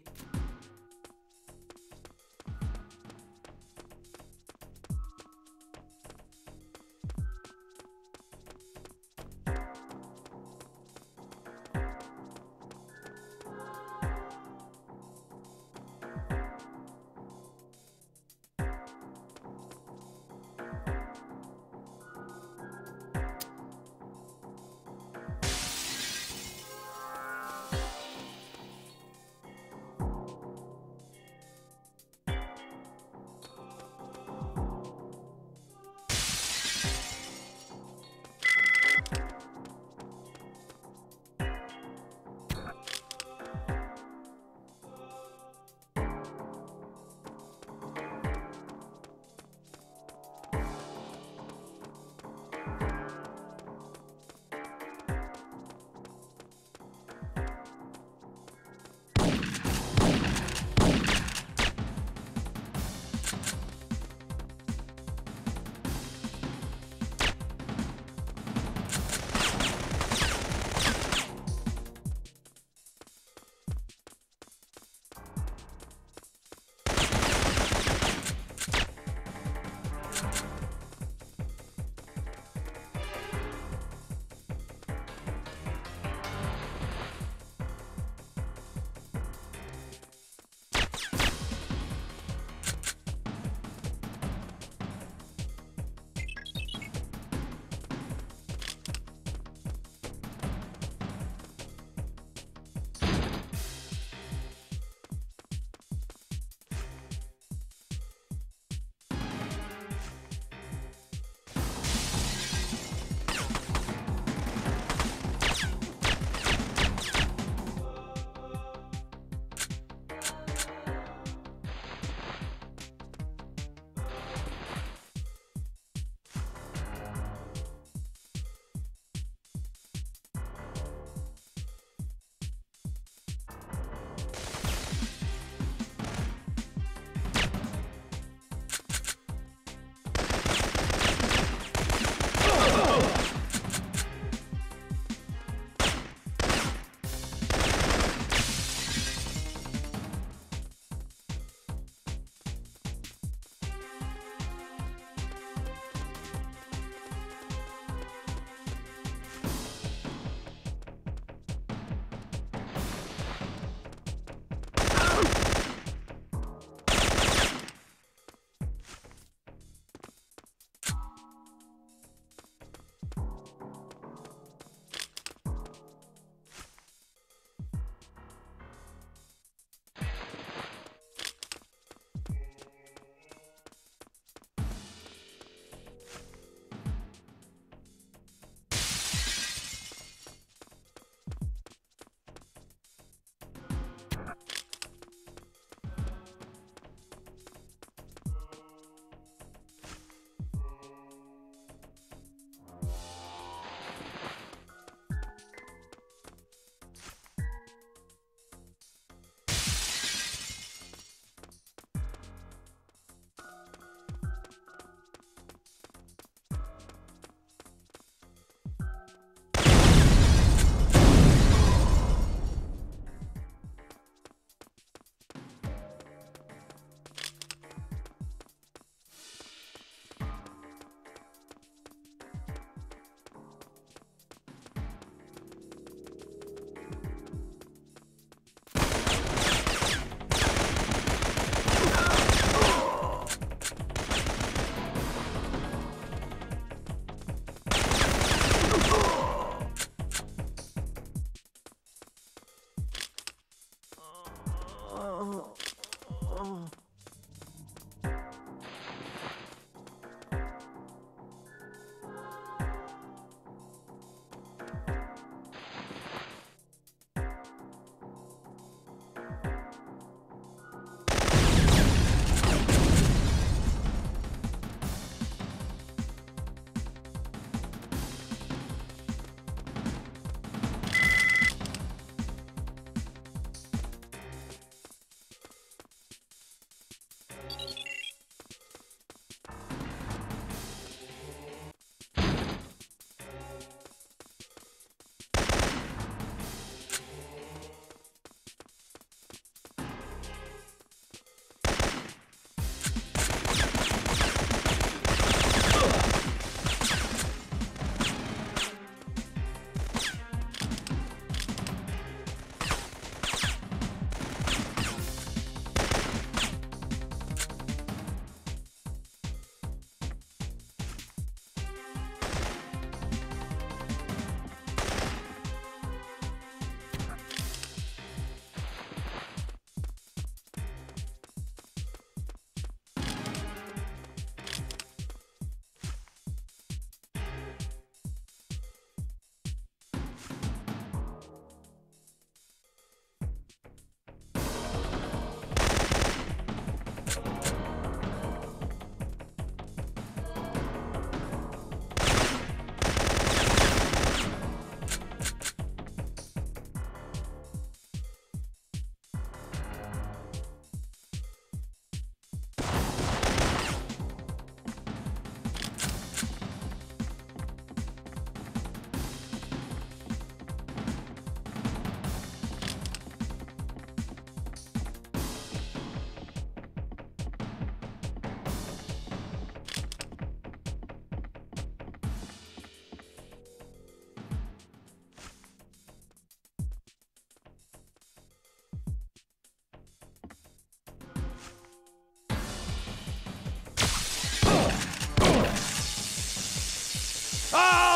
Oh!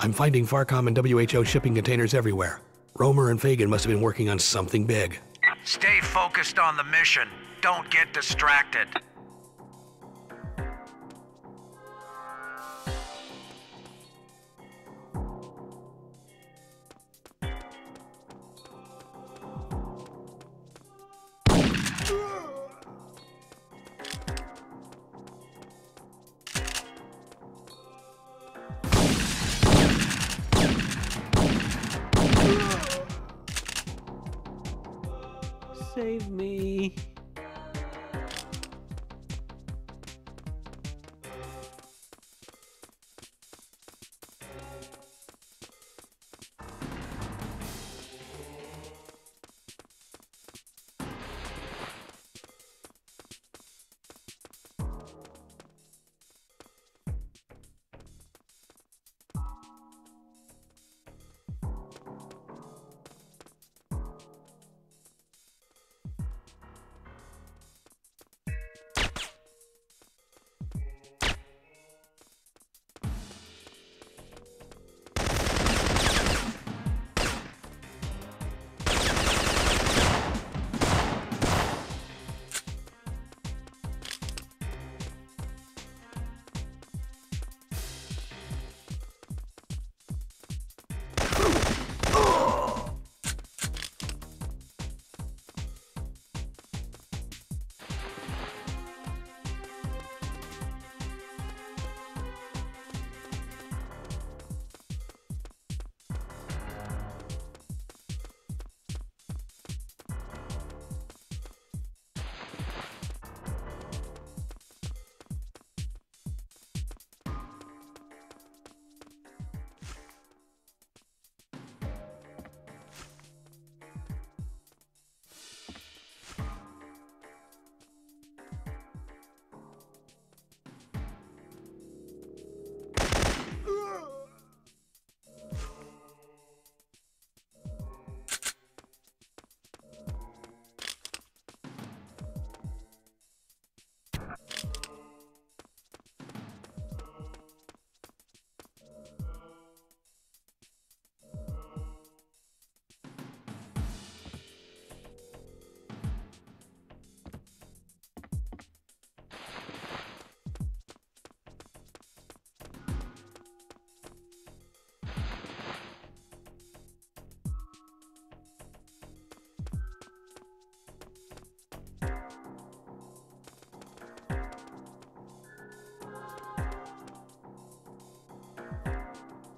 I'm finding Pharcom and WHO shipping containers everywhere. Rhoemer and Fagin must have been working on something big. Stay focused on the mission. Don't get distracted. Save me.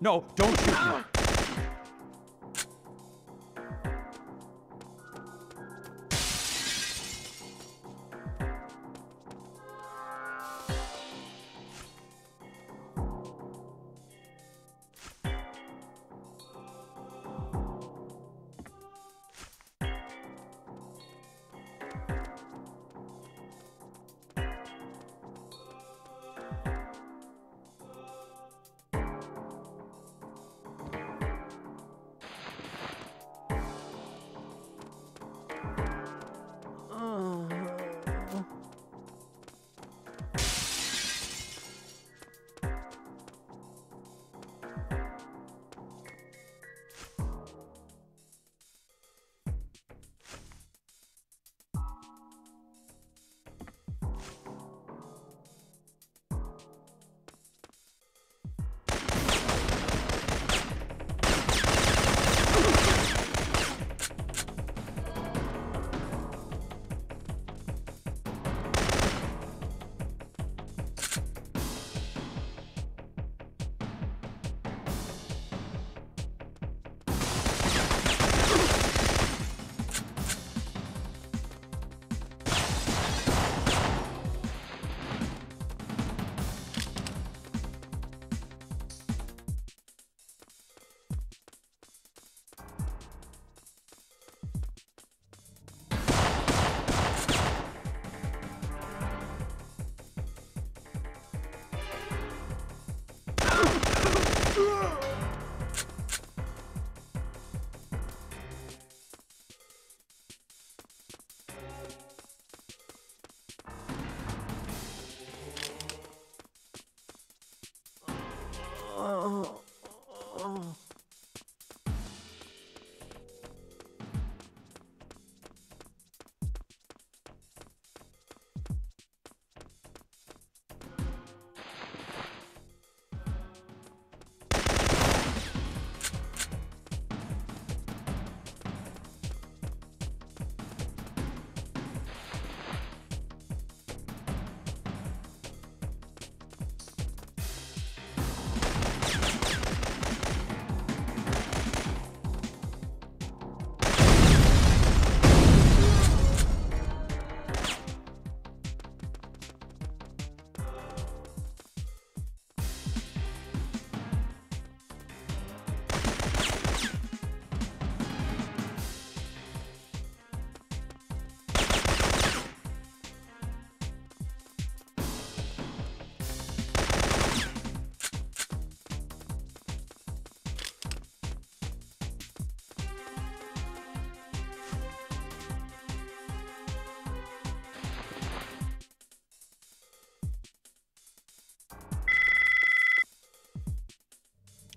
No, don't shoot me.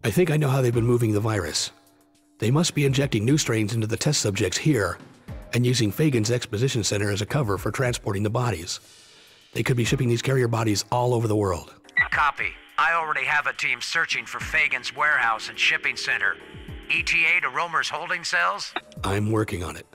I think I know how they've been moving the virus. They must be injecting new strains into the test subjects here and using Fagan's exposition center as a cover for transporting the bodies. They could be shipping these carrier bodies all over the world. Copy. I already have a team searching for Fagan's warehouse and shipping center. ETA to Romer's holding cells? I'm working on it.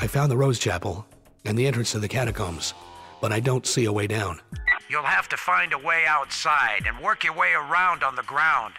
I found the Rose Chapel and the entrance to the catacombs, but I don't see a way down. You'll have to find a way outside and work your way around on the ground.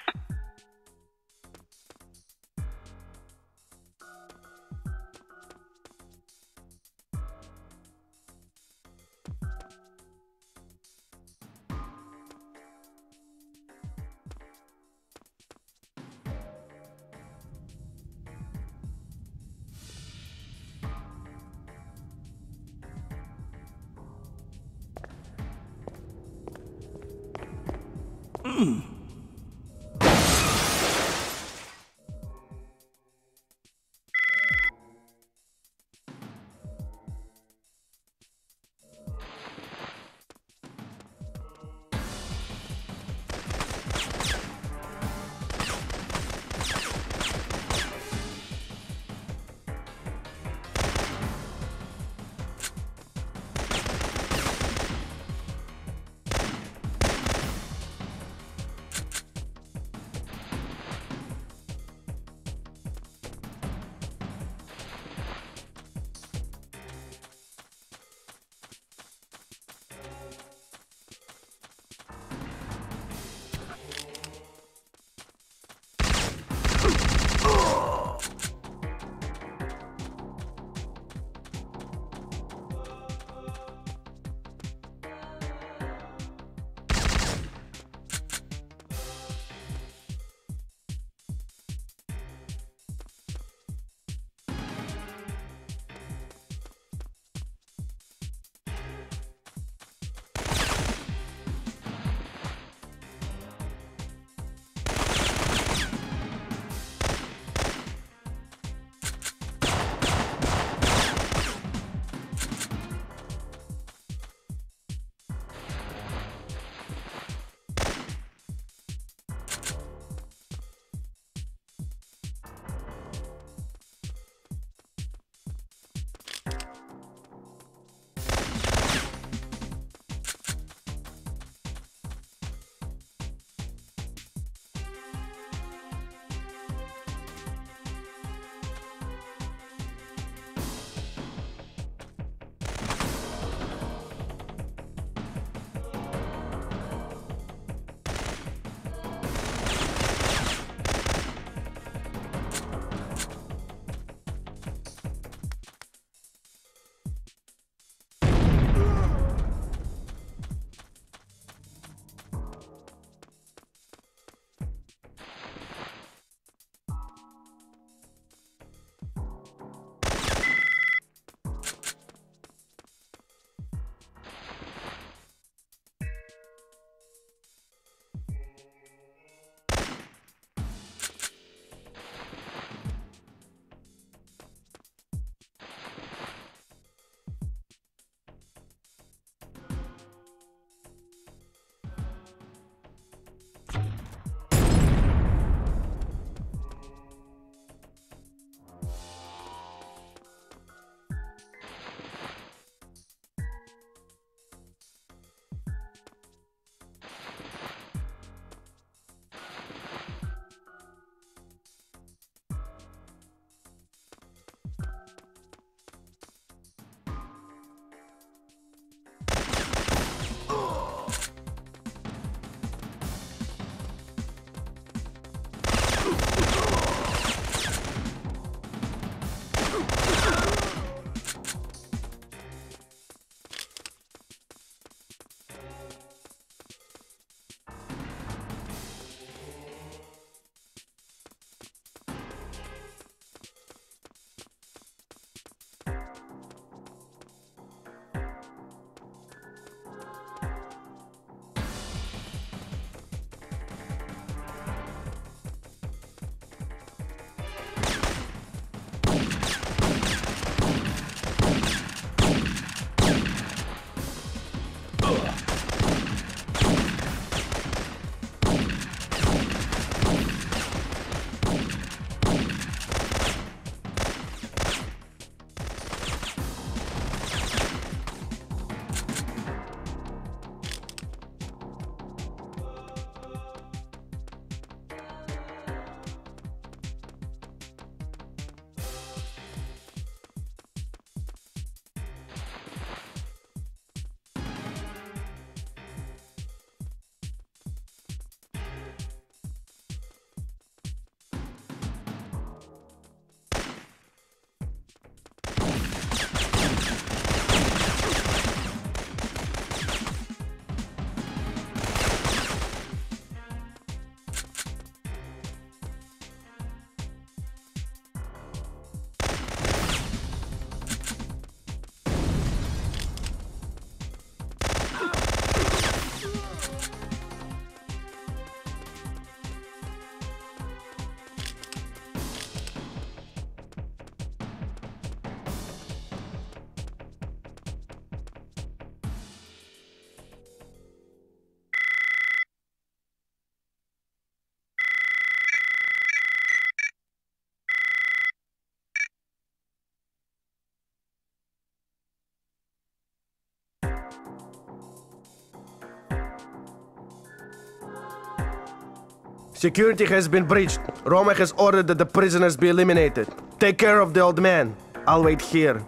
Security has been breached. Rhoemer has ordered that the prisoners be eliminated. Take care of the old man. I'll wait here.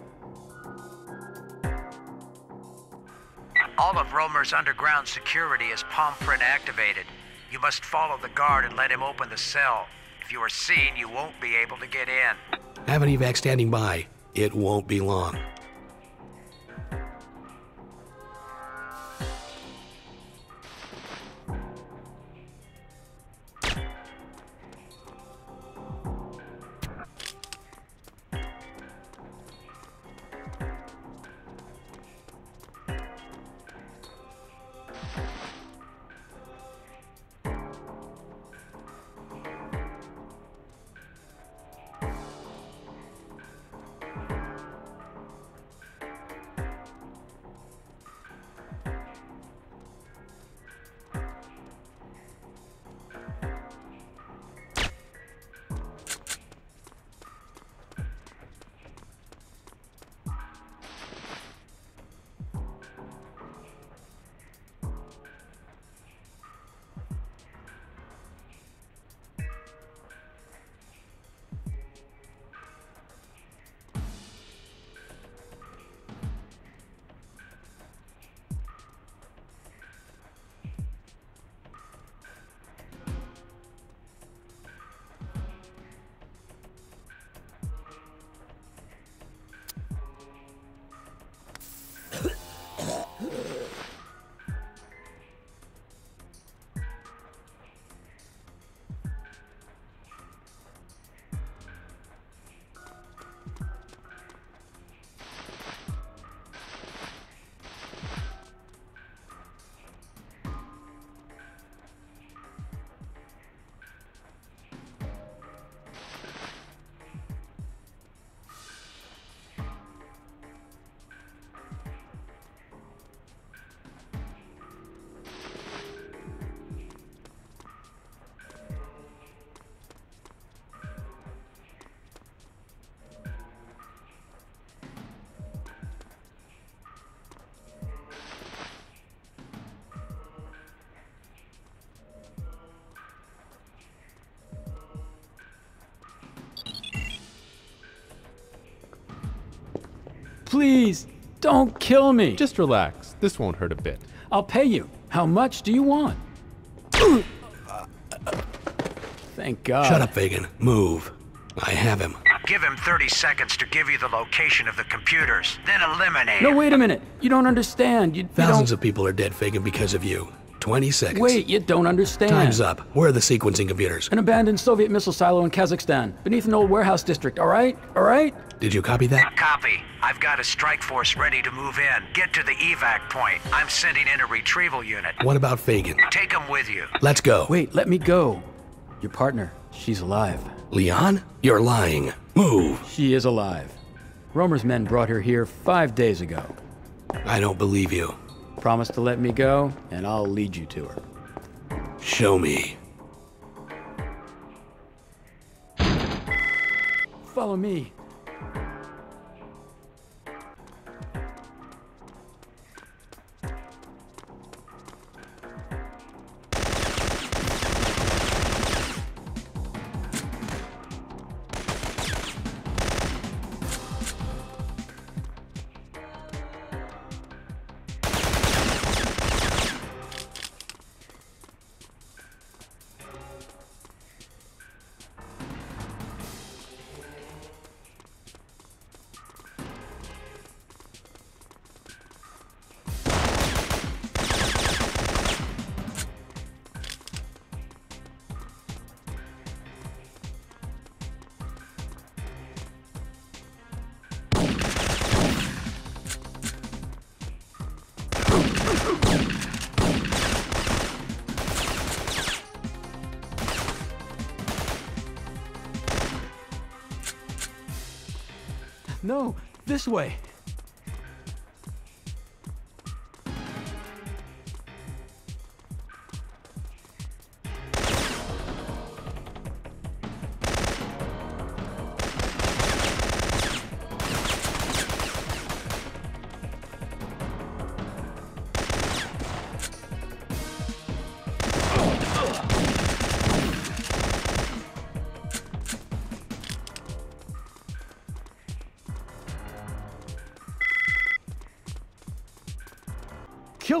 All of Romer's underground security is palm print activated. You must follow the guard and let him open the cell. If you are seen, you won't be able to get in. Have an evac standing by. It won't be long. Please, don't kill me. Just relax. This won't hurt a bit. I'll pay you. How much do you want? Thank God. Shut up, Fagin. Move. I have him. Give him 30 seconds to give you the location of the computers, then eliminate him. No, wait a minute. You don't understand. Thousands of people are dead, Fagin, because of you. 20 seconds. Wait, you don't understand. Time's up. Where are the sequencing computers? An abandoned Soviet missile silo in Kazakhstan, beneath an old warehouse district, all right? All right? Did you copy that? Copy. I've got a strike force ready to move in. Get to the evac point. I'm sending in a retrieval unit. What about Fagin? Take him with you. Let's go. Wait, let me go. Your partner, she's alive. Leon? You're lying. Move. She is alive. Romer's men brought her here 5 days ago. I don't believe you. Promise to let me go, and I'll lead you to her. Show me. Follow me. No, this way. kill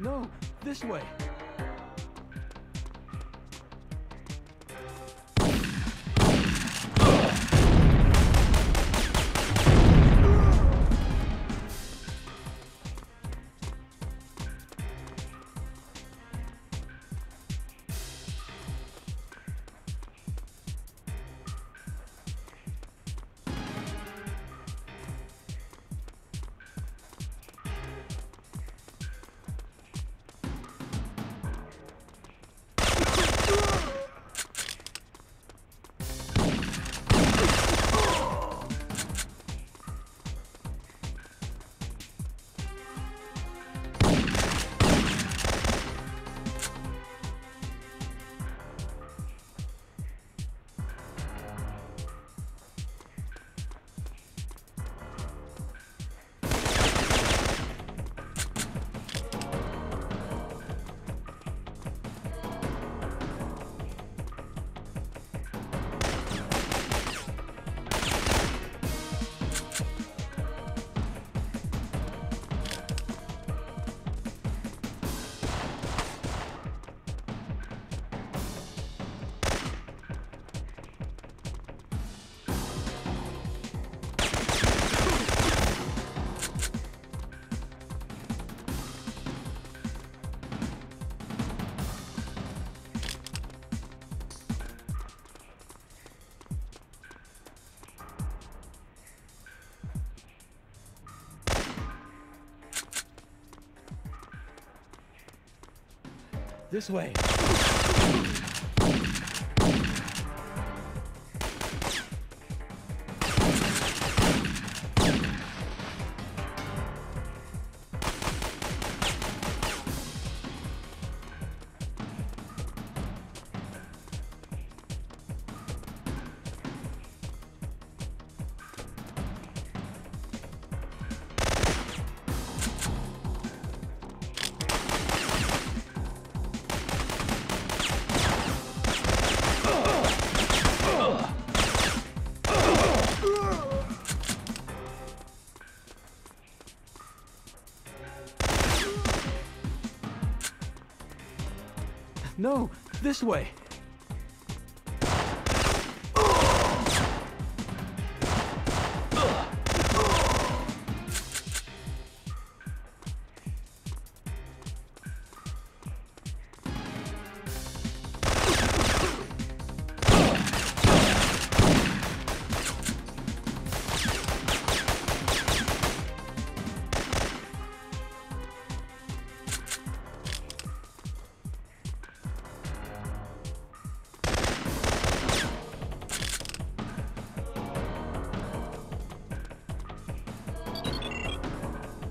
No, this way! This way. No, this way.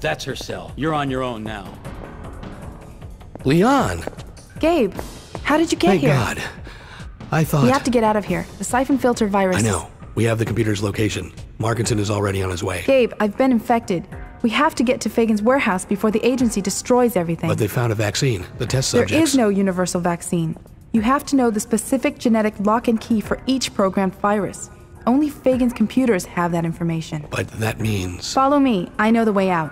That's her cell. You're on your own now. Leon! Gabe, how did you get here? Thank God. I thought... We have to get out of here. The Siphon Filter virus... I know. We have the computer's location. Markinson is already on his way. Gabe, I've been infected. We have to get to Fagan's warehouse before the agency destroys everything. But they found a vaccine. The test subjects... There is no universal vaccine. You have to know the specific genetic lock and key for each programmed virus. Only Fagan's computers have that information. But that means... Follow me. I know the way out.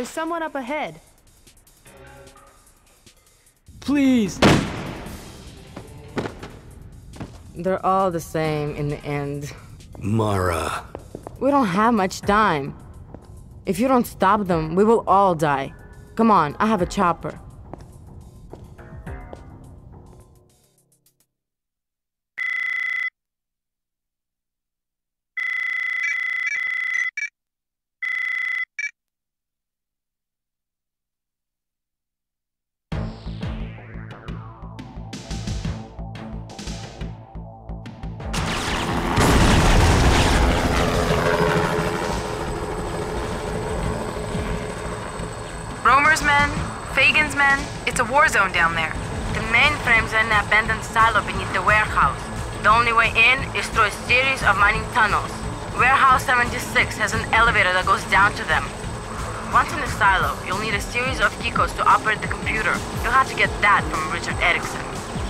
There's someone up ahead. Please! They're all the same in the end. Mara. We don't have much time. If you don't stop them, we will all die. Come on, I have a chopper. It's a war zone down there. The mainframe's in an abandoned silo beneath the warehouse. The only way in is through a series of mining tunnels. Warehouse 76 has an elevator that goes down to them. Once in the silo, you'll need a series of key codes to operate the computer. You'll have to get that from Richard Erikson.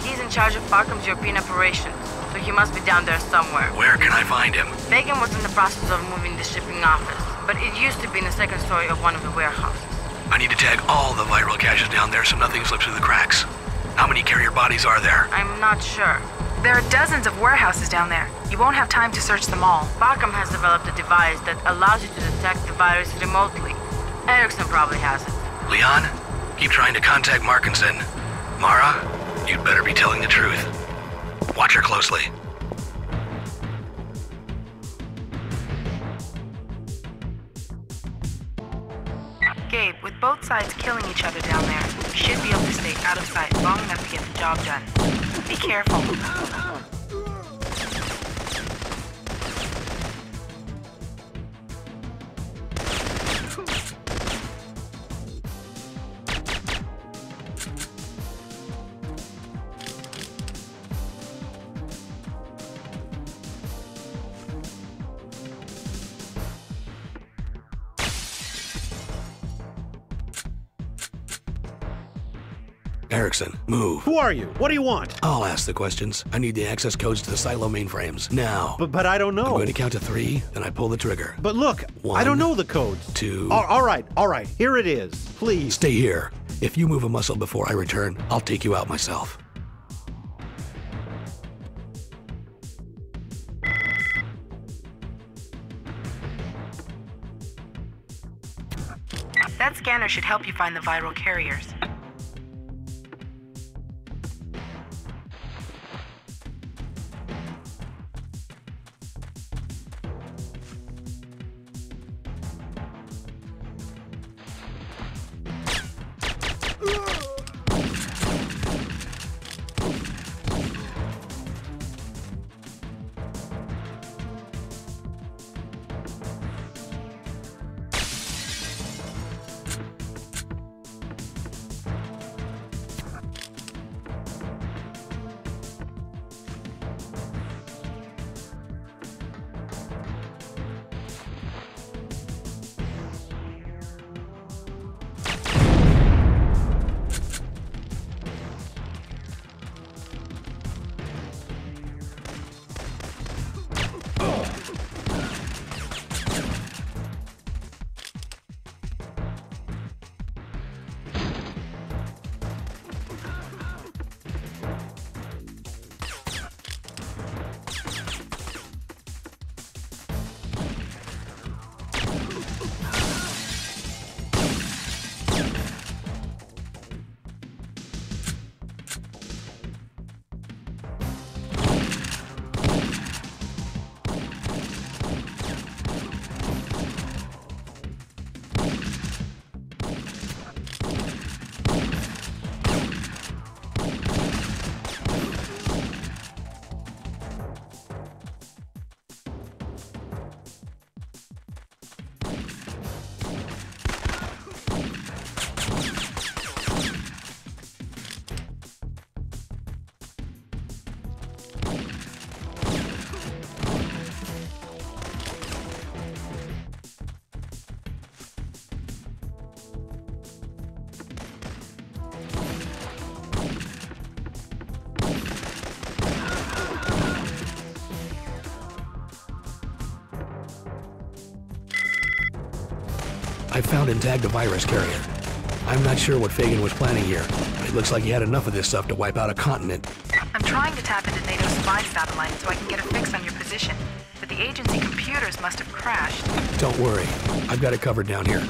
He's in charge of Pharcom's European operations, so he must be down there somewhere. Where can I find him? Megan was in the process of moving the shipping office, but it used to be in the second story of one of the warehouses. I need to tag all the viral caches down there so nothing slips through the cracks. How many carrier bodies are there? I'm not sure. There are dozens of warehouses down there. You won't have time to search them all. Pharcom has developed a device that allows you to detect the virus remotely. Erikson probably has it. Leon, keep trying to contact Markinson. Mara, you'd better be telling the truth. Watch her closely. Gabe, with both sides killing each other down there, you should be able to stay out of sight long enough to get the job done. Be careful. Erikson, move. Who are you? What do you want? I'll ask the questions. I need the access codes to the silo mainframes, now. But I don't know. I'm going to count to 3, then I pull the trigger. But look, 1, I don't know the codes. 2... All right, here it is. Please. Stay here. If you move a muscle before I return, I'll take you out myself. That scanner should help you find the viral carriers. I found and tagged a virus carrier. I'm not sure what Fagin was planning here, but it looks like he had enough of this stuff to wipe out a continent. I'm trying to tap into NATO's spy satellite so I can get a fix on your position, but the agency computers must have crashed. Don't worry. I've got it covered down here.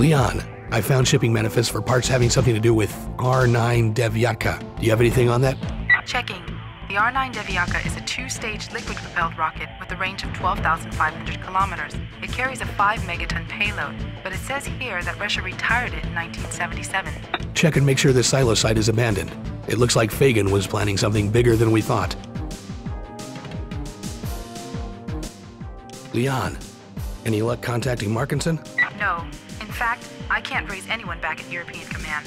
Leon, I found shipping manifests for parts having something to do with R-9 Devyatka. Do you have anything on that? Checking. The R-9 Devyatka is a two-stage liquid-propelled rocket with a range of 12,500 kilometers. It carries a 5-megaton payload, but it says here that Russia retired it in 1977. Check and make sure the silo site is abandoned. It looks like Fagin was planning something bigger than we thought. Leon, any luck contacting Markinson? No. In fact, I can't raise anyone back at European Command.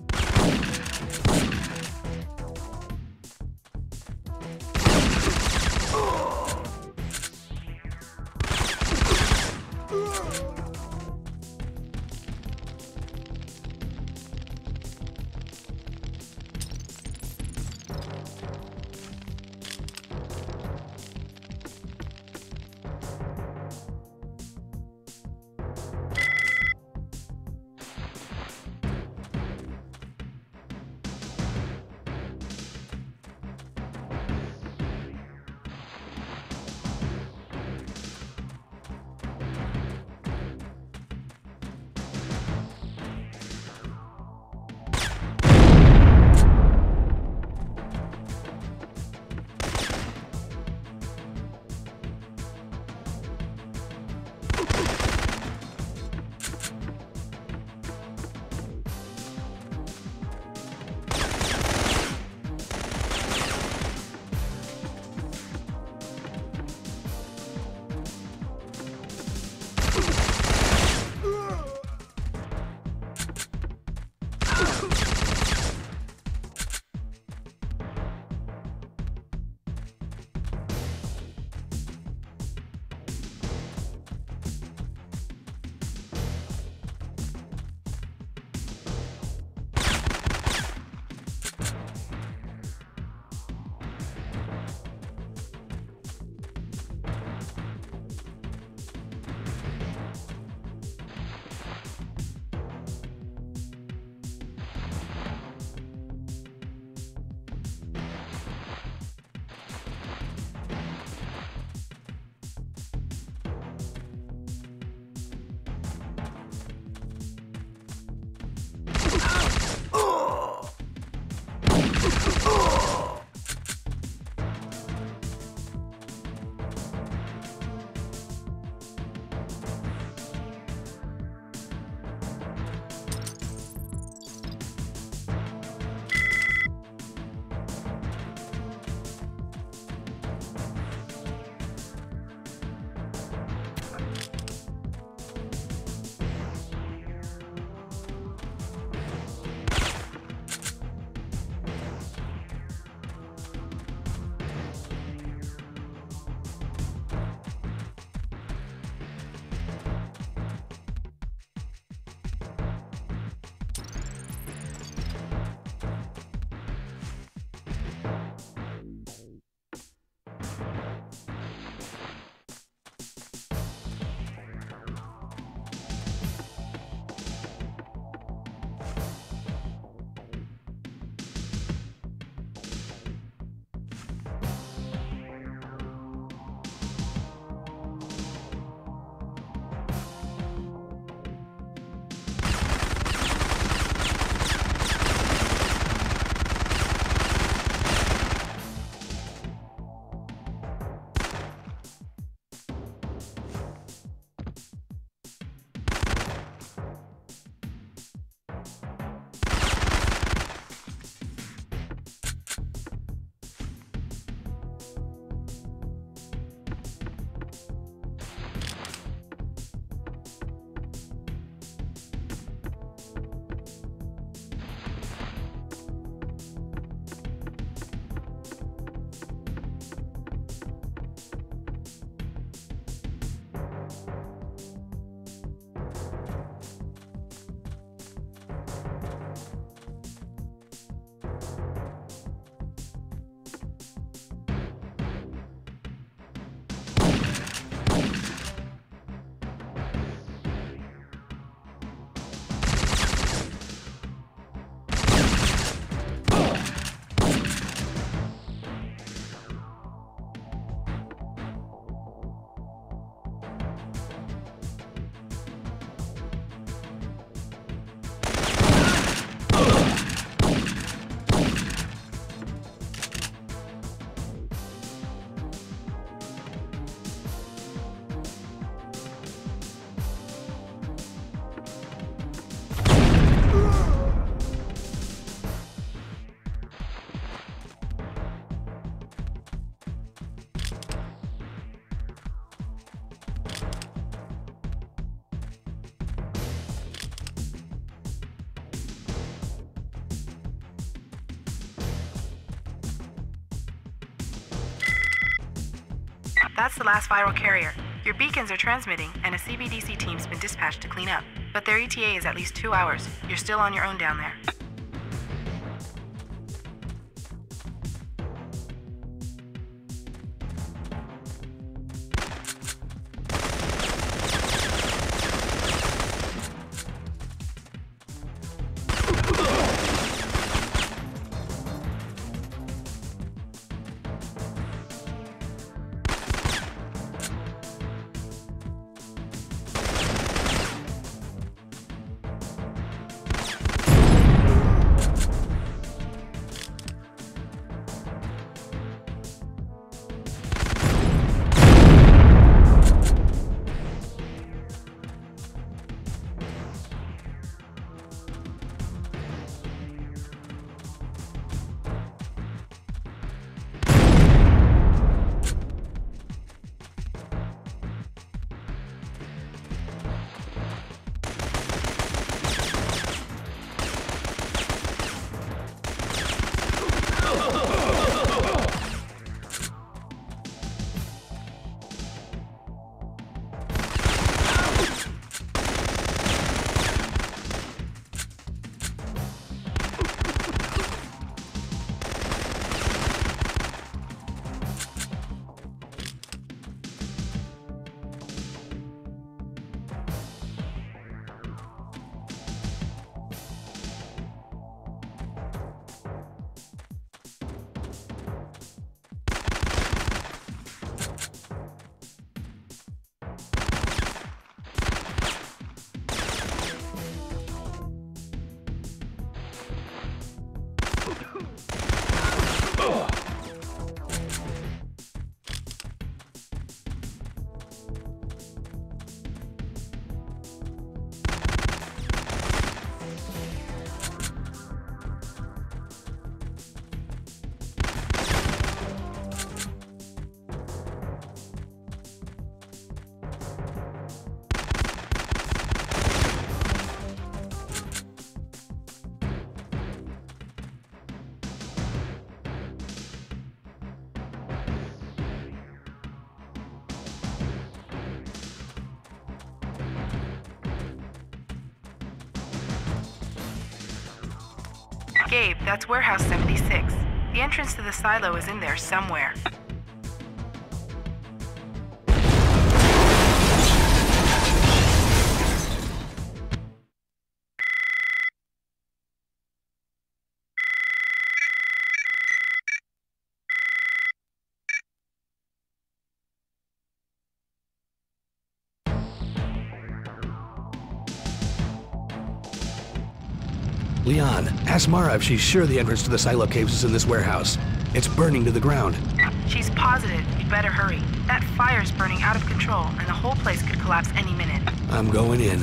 That's the last viral carrier. Your beacons are transmitting, and a CBDC team's been dispatched to clean up. But their ETA is at least 2 hours. You're still on your own down there. Gabe, that's Warehouse 76. The entrance to the silo is in there somewhere. Leon, ask Mara if she's sure the entrance to the silo caves is in this warehouse. It's burning to the ground. She's positive. You'd better hurry. That fire's burning out of control, and the whole place could collapse any minute. I'm going in.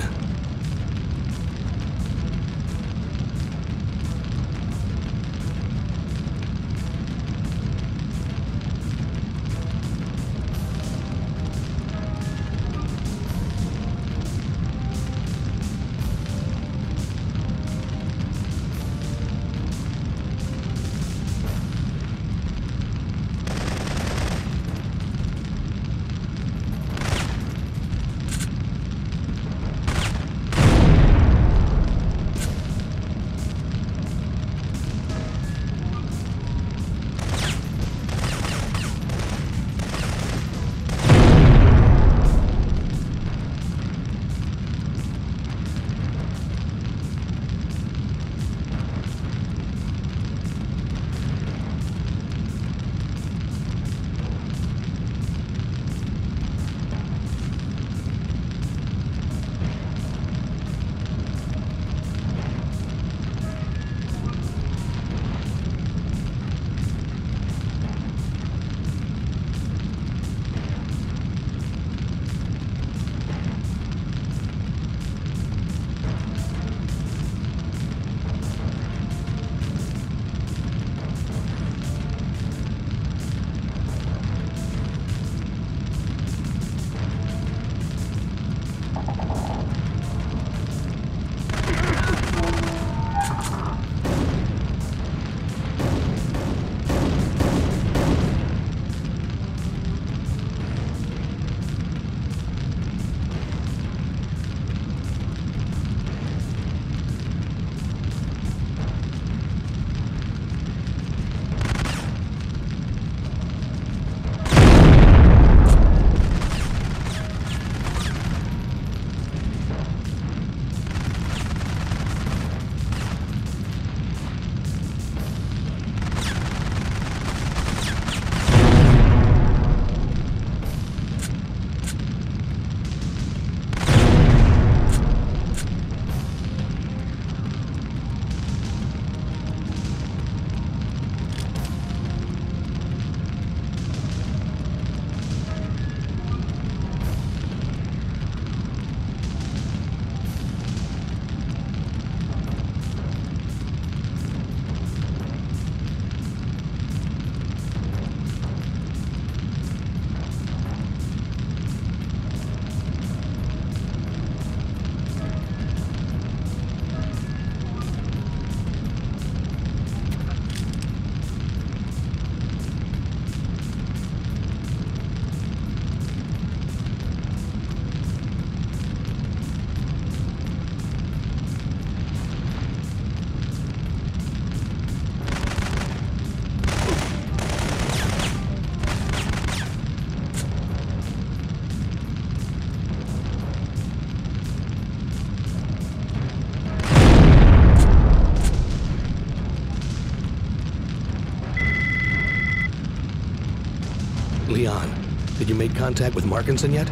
made contact with Markinson yet?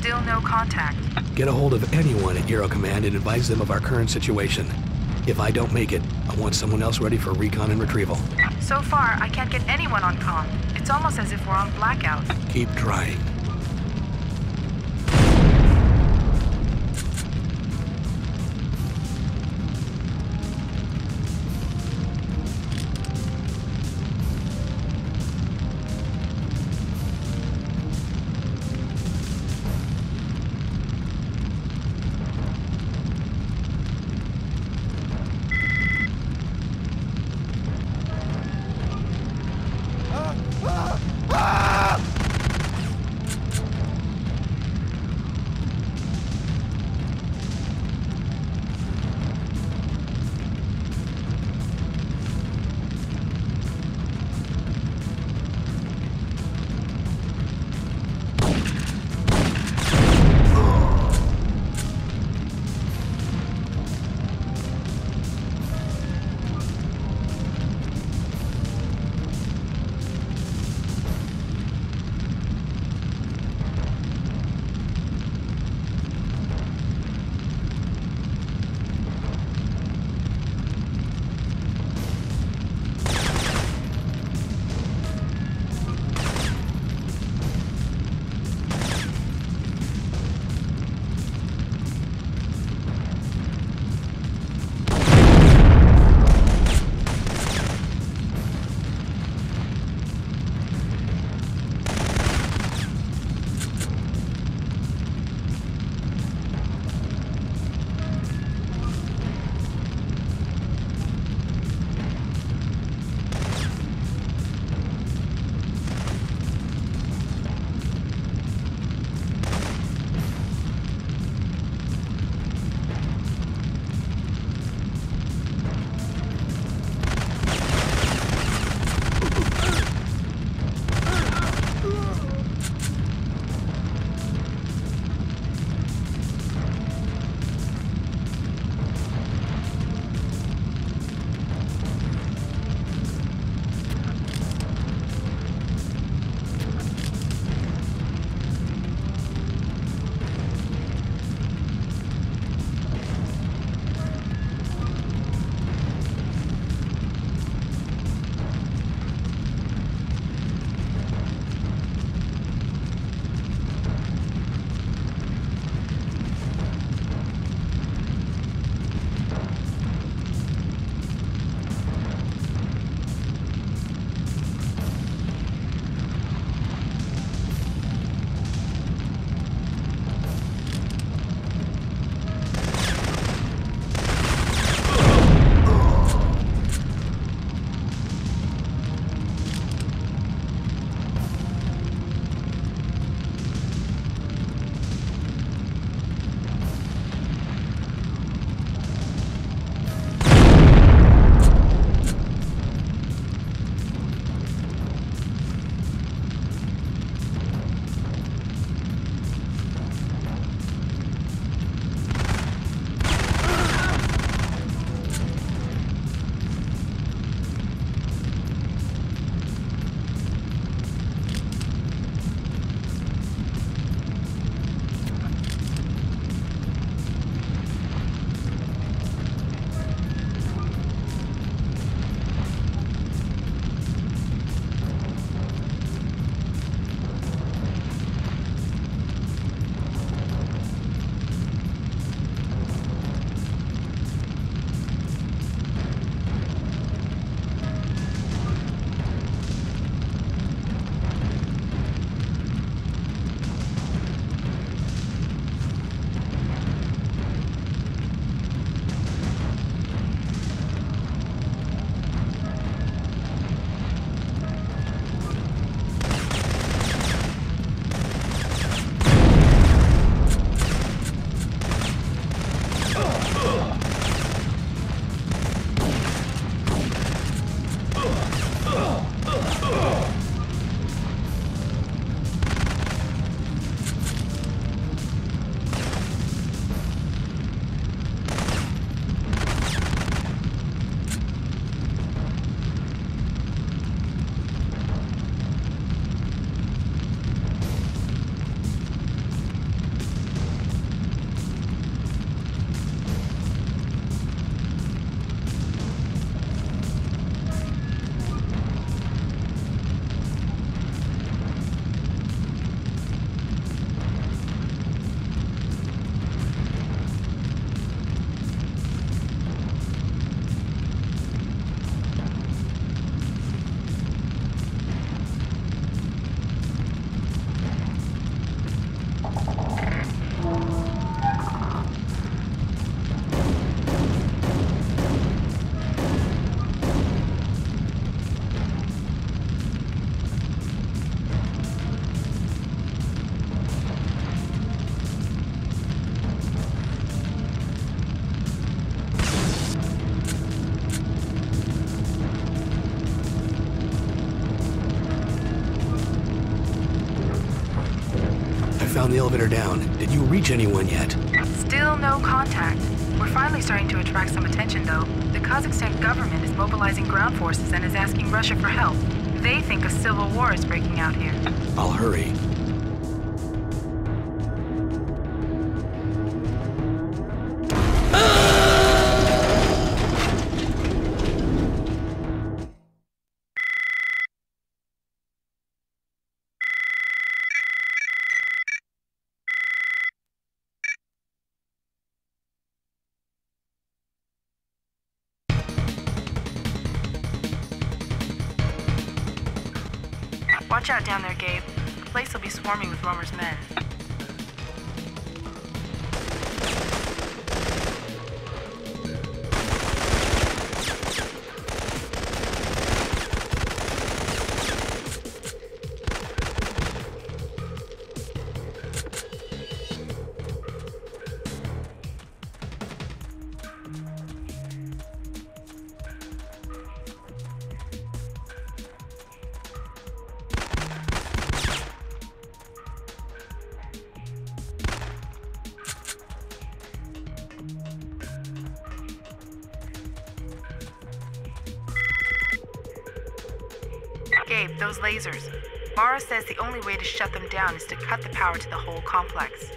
Still no contact. Get a hold of anyone at Euro Command and advise them of our current situation. If I don't make it, I want someone else ready for recon and retrieval. So far, I can't get anyone on comm. It's almost as if we're on blackout. Keep trying. elevator down. Did you reach anyone yet? Still no contact. We're finally starting to attract some attention, though. The Kazakhstan government is mobilizing ground forces and is asking Russia for help. They think a civil war is breaking out here. I'll hurry. Watch out down there, Gabe. The place will be swarming with Rhoemer's men. Those lasers. Mara says the only way to shut them down is to cut the power to the whole complex.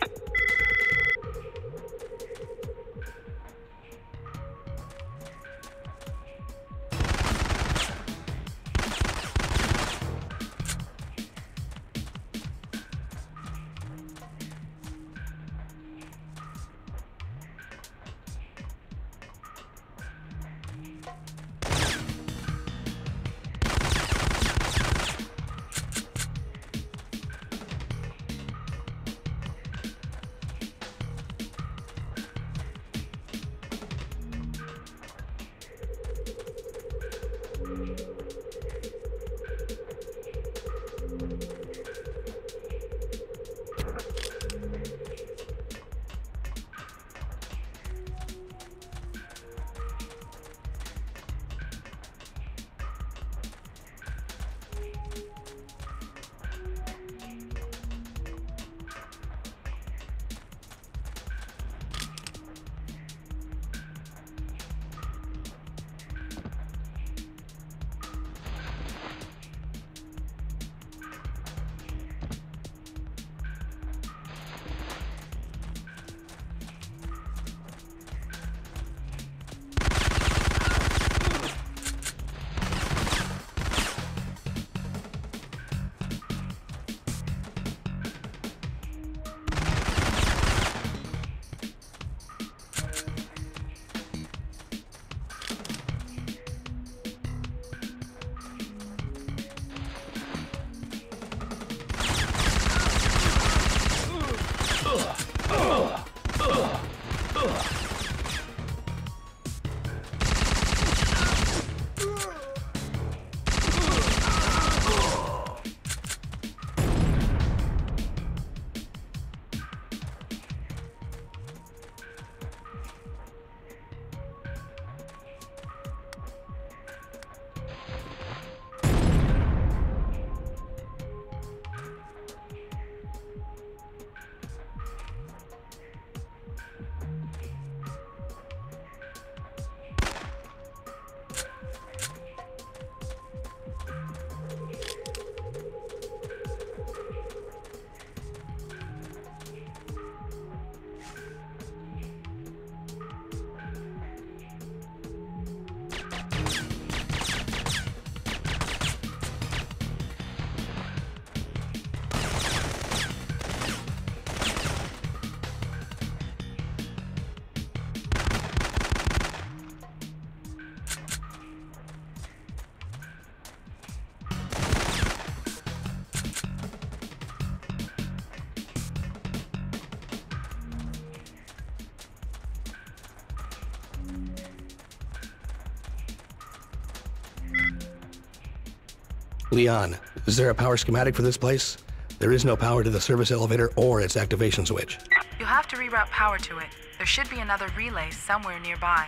Leon, is there a power schematic for this place? There is no power to the service elevator or its activation switch. You'll have to reroute power to it. There should be another relay somewhere nearby.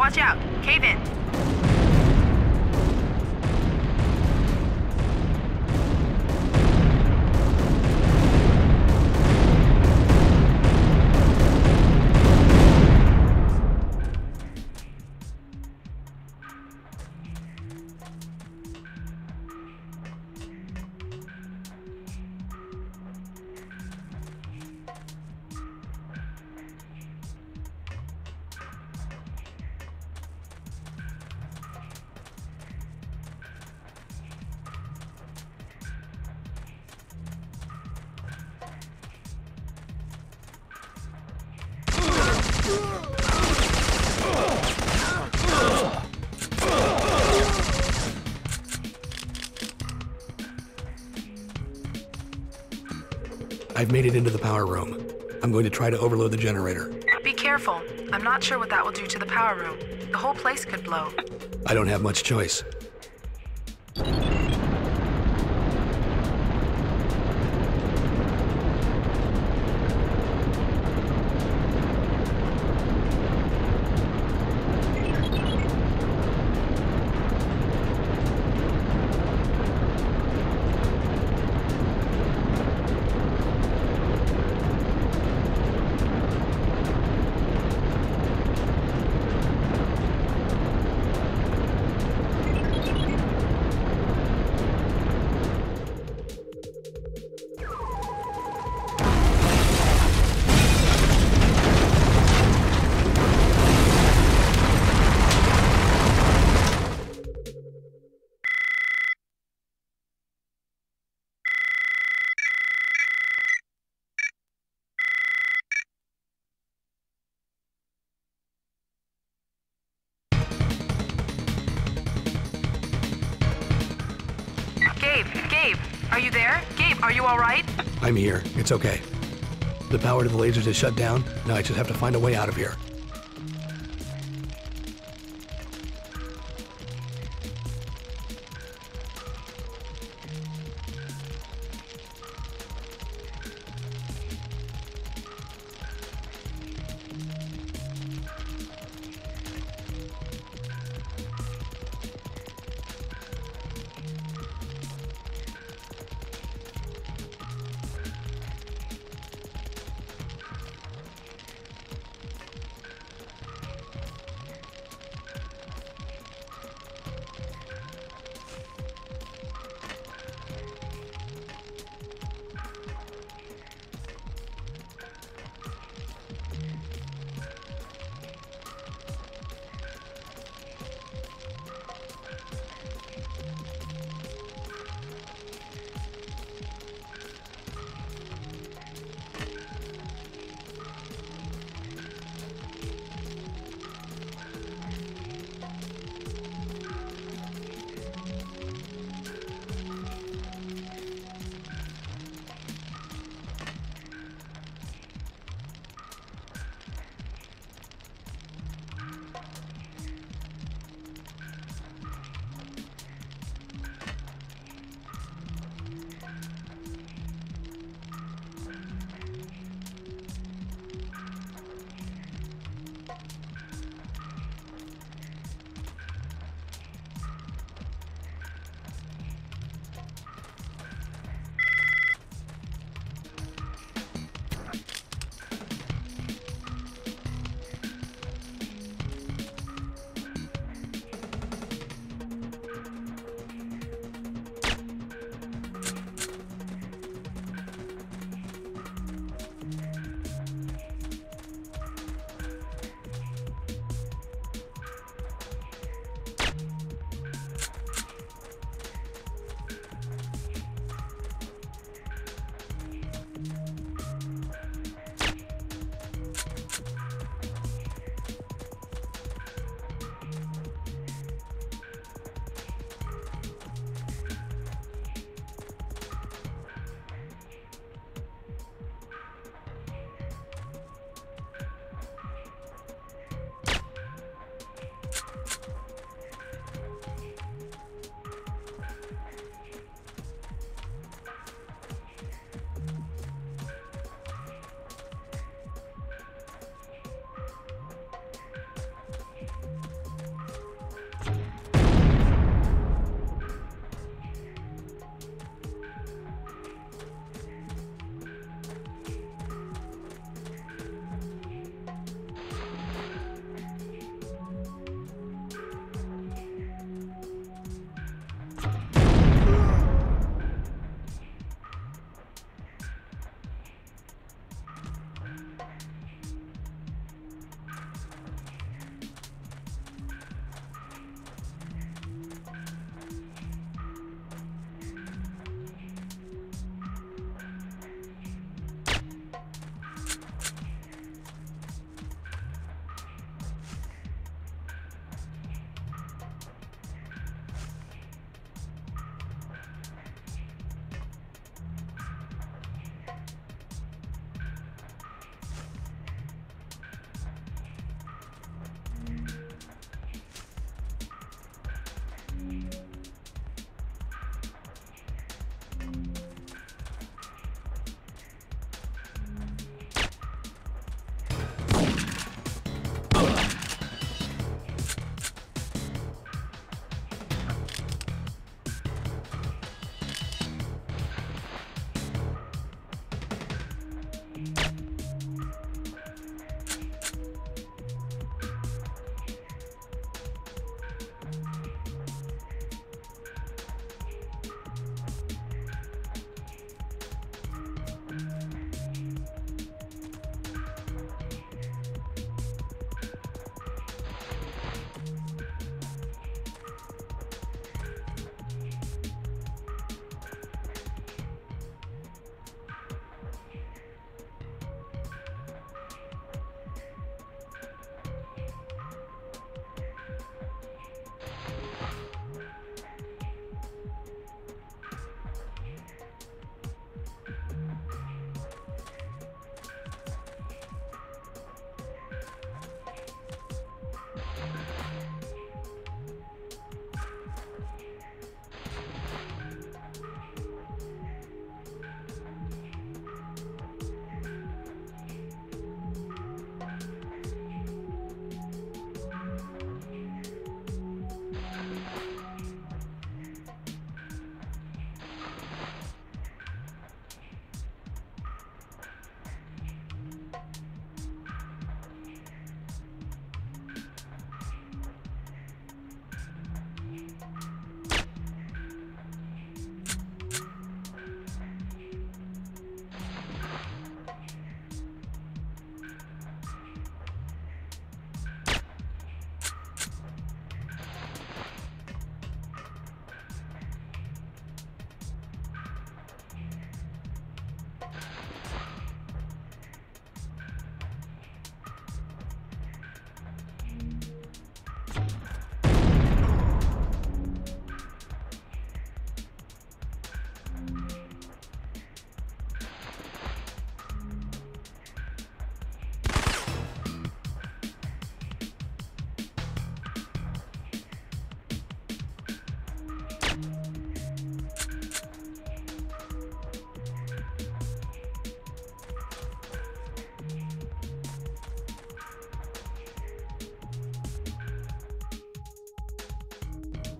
Watch out! Cave in! I've made it into the power room. I'm going to try to overload the generator. Be careful. I'm not sure what that will do to the power room. The whole place could blow. I don't have much choice. I'm here. It's okay. The power to the lasers is shut down. Now I just have to find a way out of here.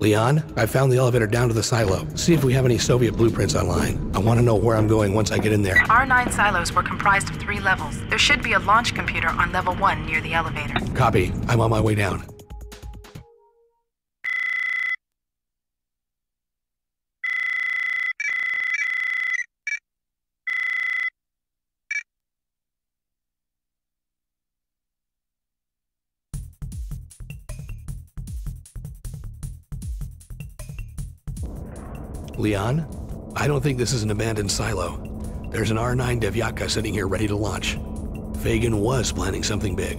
Leon, I found the elevator down to the silo. See if we have any Soviet blueprints online. I want to know where I'm going once I get in there. R9 silos were comprised of 3 levels. There should be a launch computer on level 1 near the elevator. Copy. I'm on my way down. Leon, I don't think this is an abandoned silo. There's an R-9 Devyatka sitting here ready to launch. Fagin was planning something big.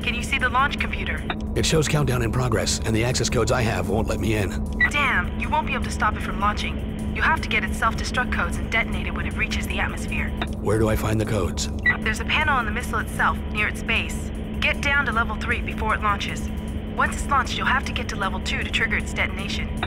Can you see the launch computer? It shows countdown in progress, and the access codes I have won't let me in. Damn, you won't be able to stop it from launching. You have to get its self-destruct codes and detonate it when it reaches the atmosphere. Where do I find the codes? There's a panel on the missile itself, near its base. Get down to level 3 before it launches. Once it's launched, you'll have to get to level 2 to trigger its detonation.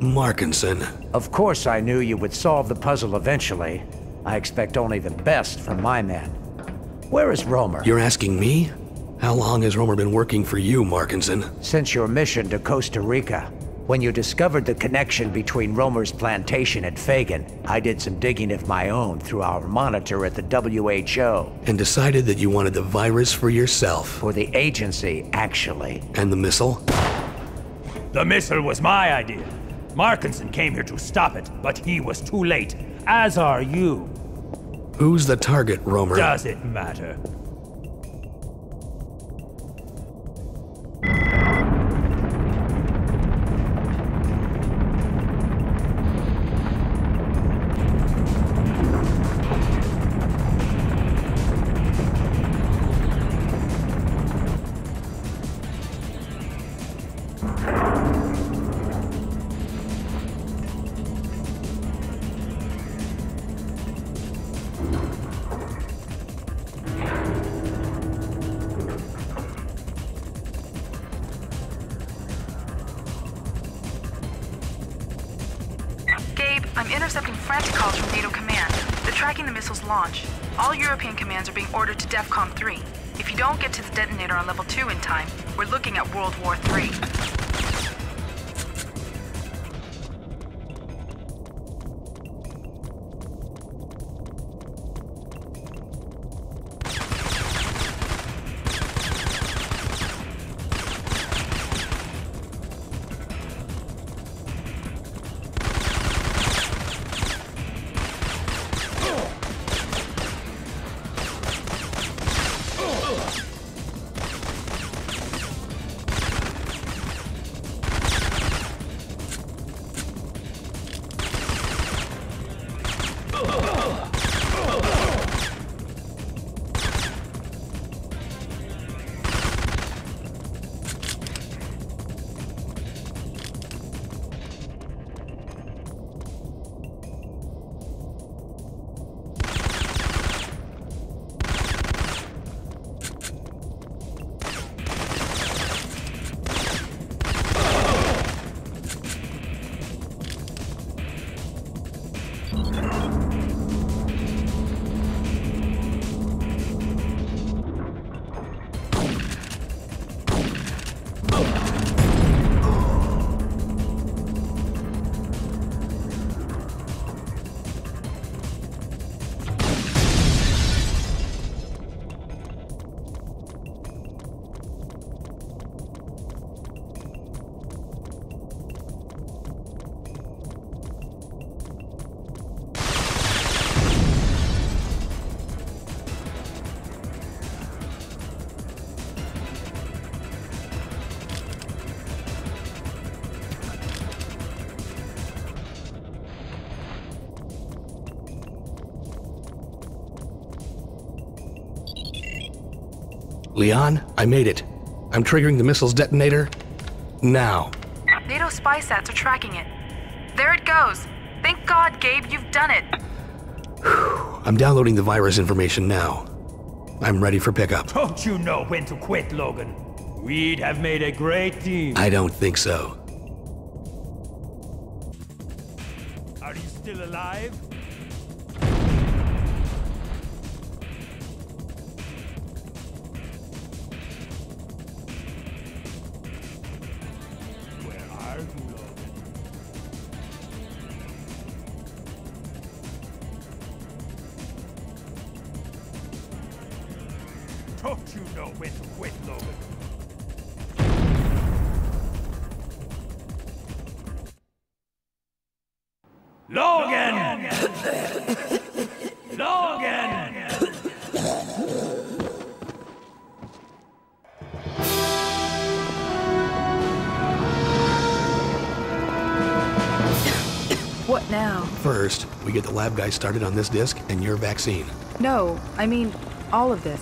Markinson. Of course I knew you would solve the puzzle eventually. I expect only the best from my men. Where is Rhoemer? You're asking me? How long has Rhoemer been working for you, Markinson? Since your mission to Costa Rica. When you discovered the connection between Romer's plantation and Fagin, I did some digging of my own through our monitor at the WHO. And decided that you wanted the virus for yourself. For the agency, actually. And the missile? The missile was my idea. Markinson came here to stop it, but he was too late, as are you. Who's the target, Rhoemer? Does it matter? Leon, I made it. I'm triggering the missile's detonator now. NATO spy sats are tracking it. There it goes. Thank God, Gabe, you've done it. I'm downloading the virus information now. I'm ready for pickup. Don't you know when to quit, Logan? We'd have made a great team. I don't think so. Are you still alive? Don't you know when to quit, Logan? Logan! What now? First, we get the lab guy started on this disc and your vaccine. No, I mean all of this.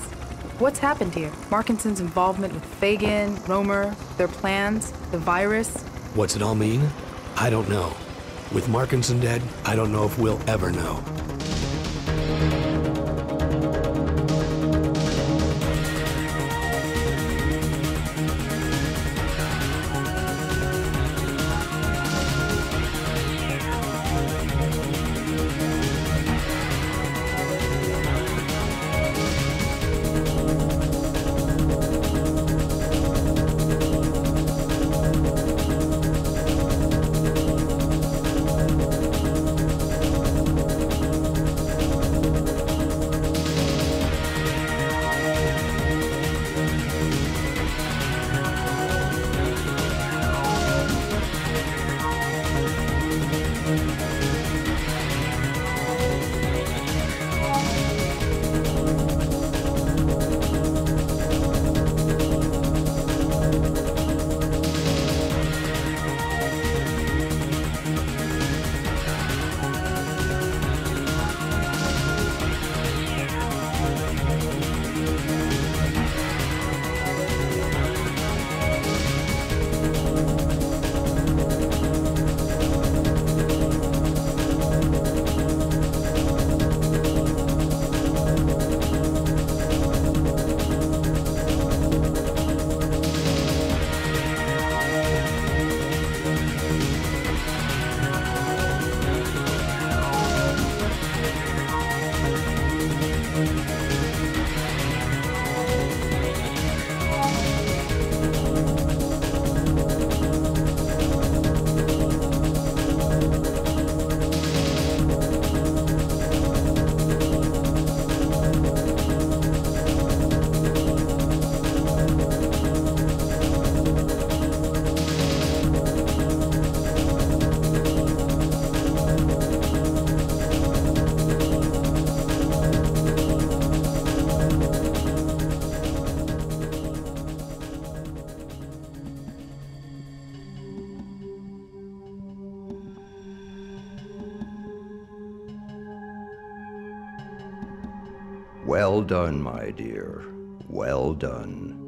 What's happened here? Markinson's involvement with Fagin, Rhoemer, their plans, the virus. What's it all mean? I don't know. With Markinson dead, I don't know if we'll ever know. Well done, my dear. Well done.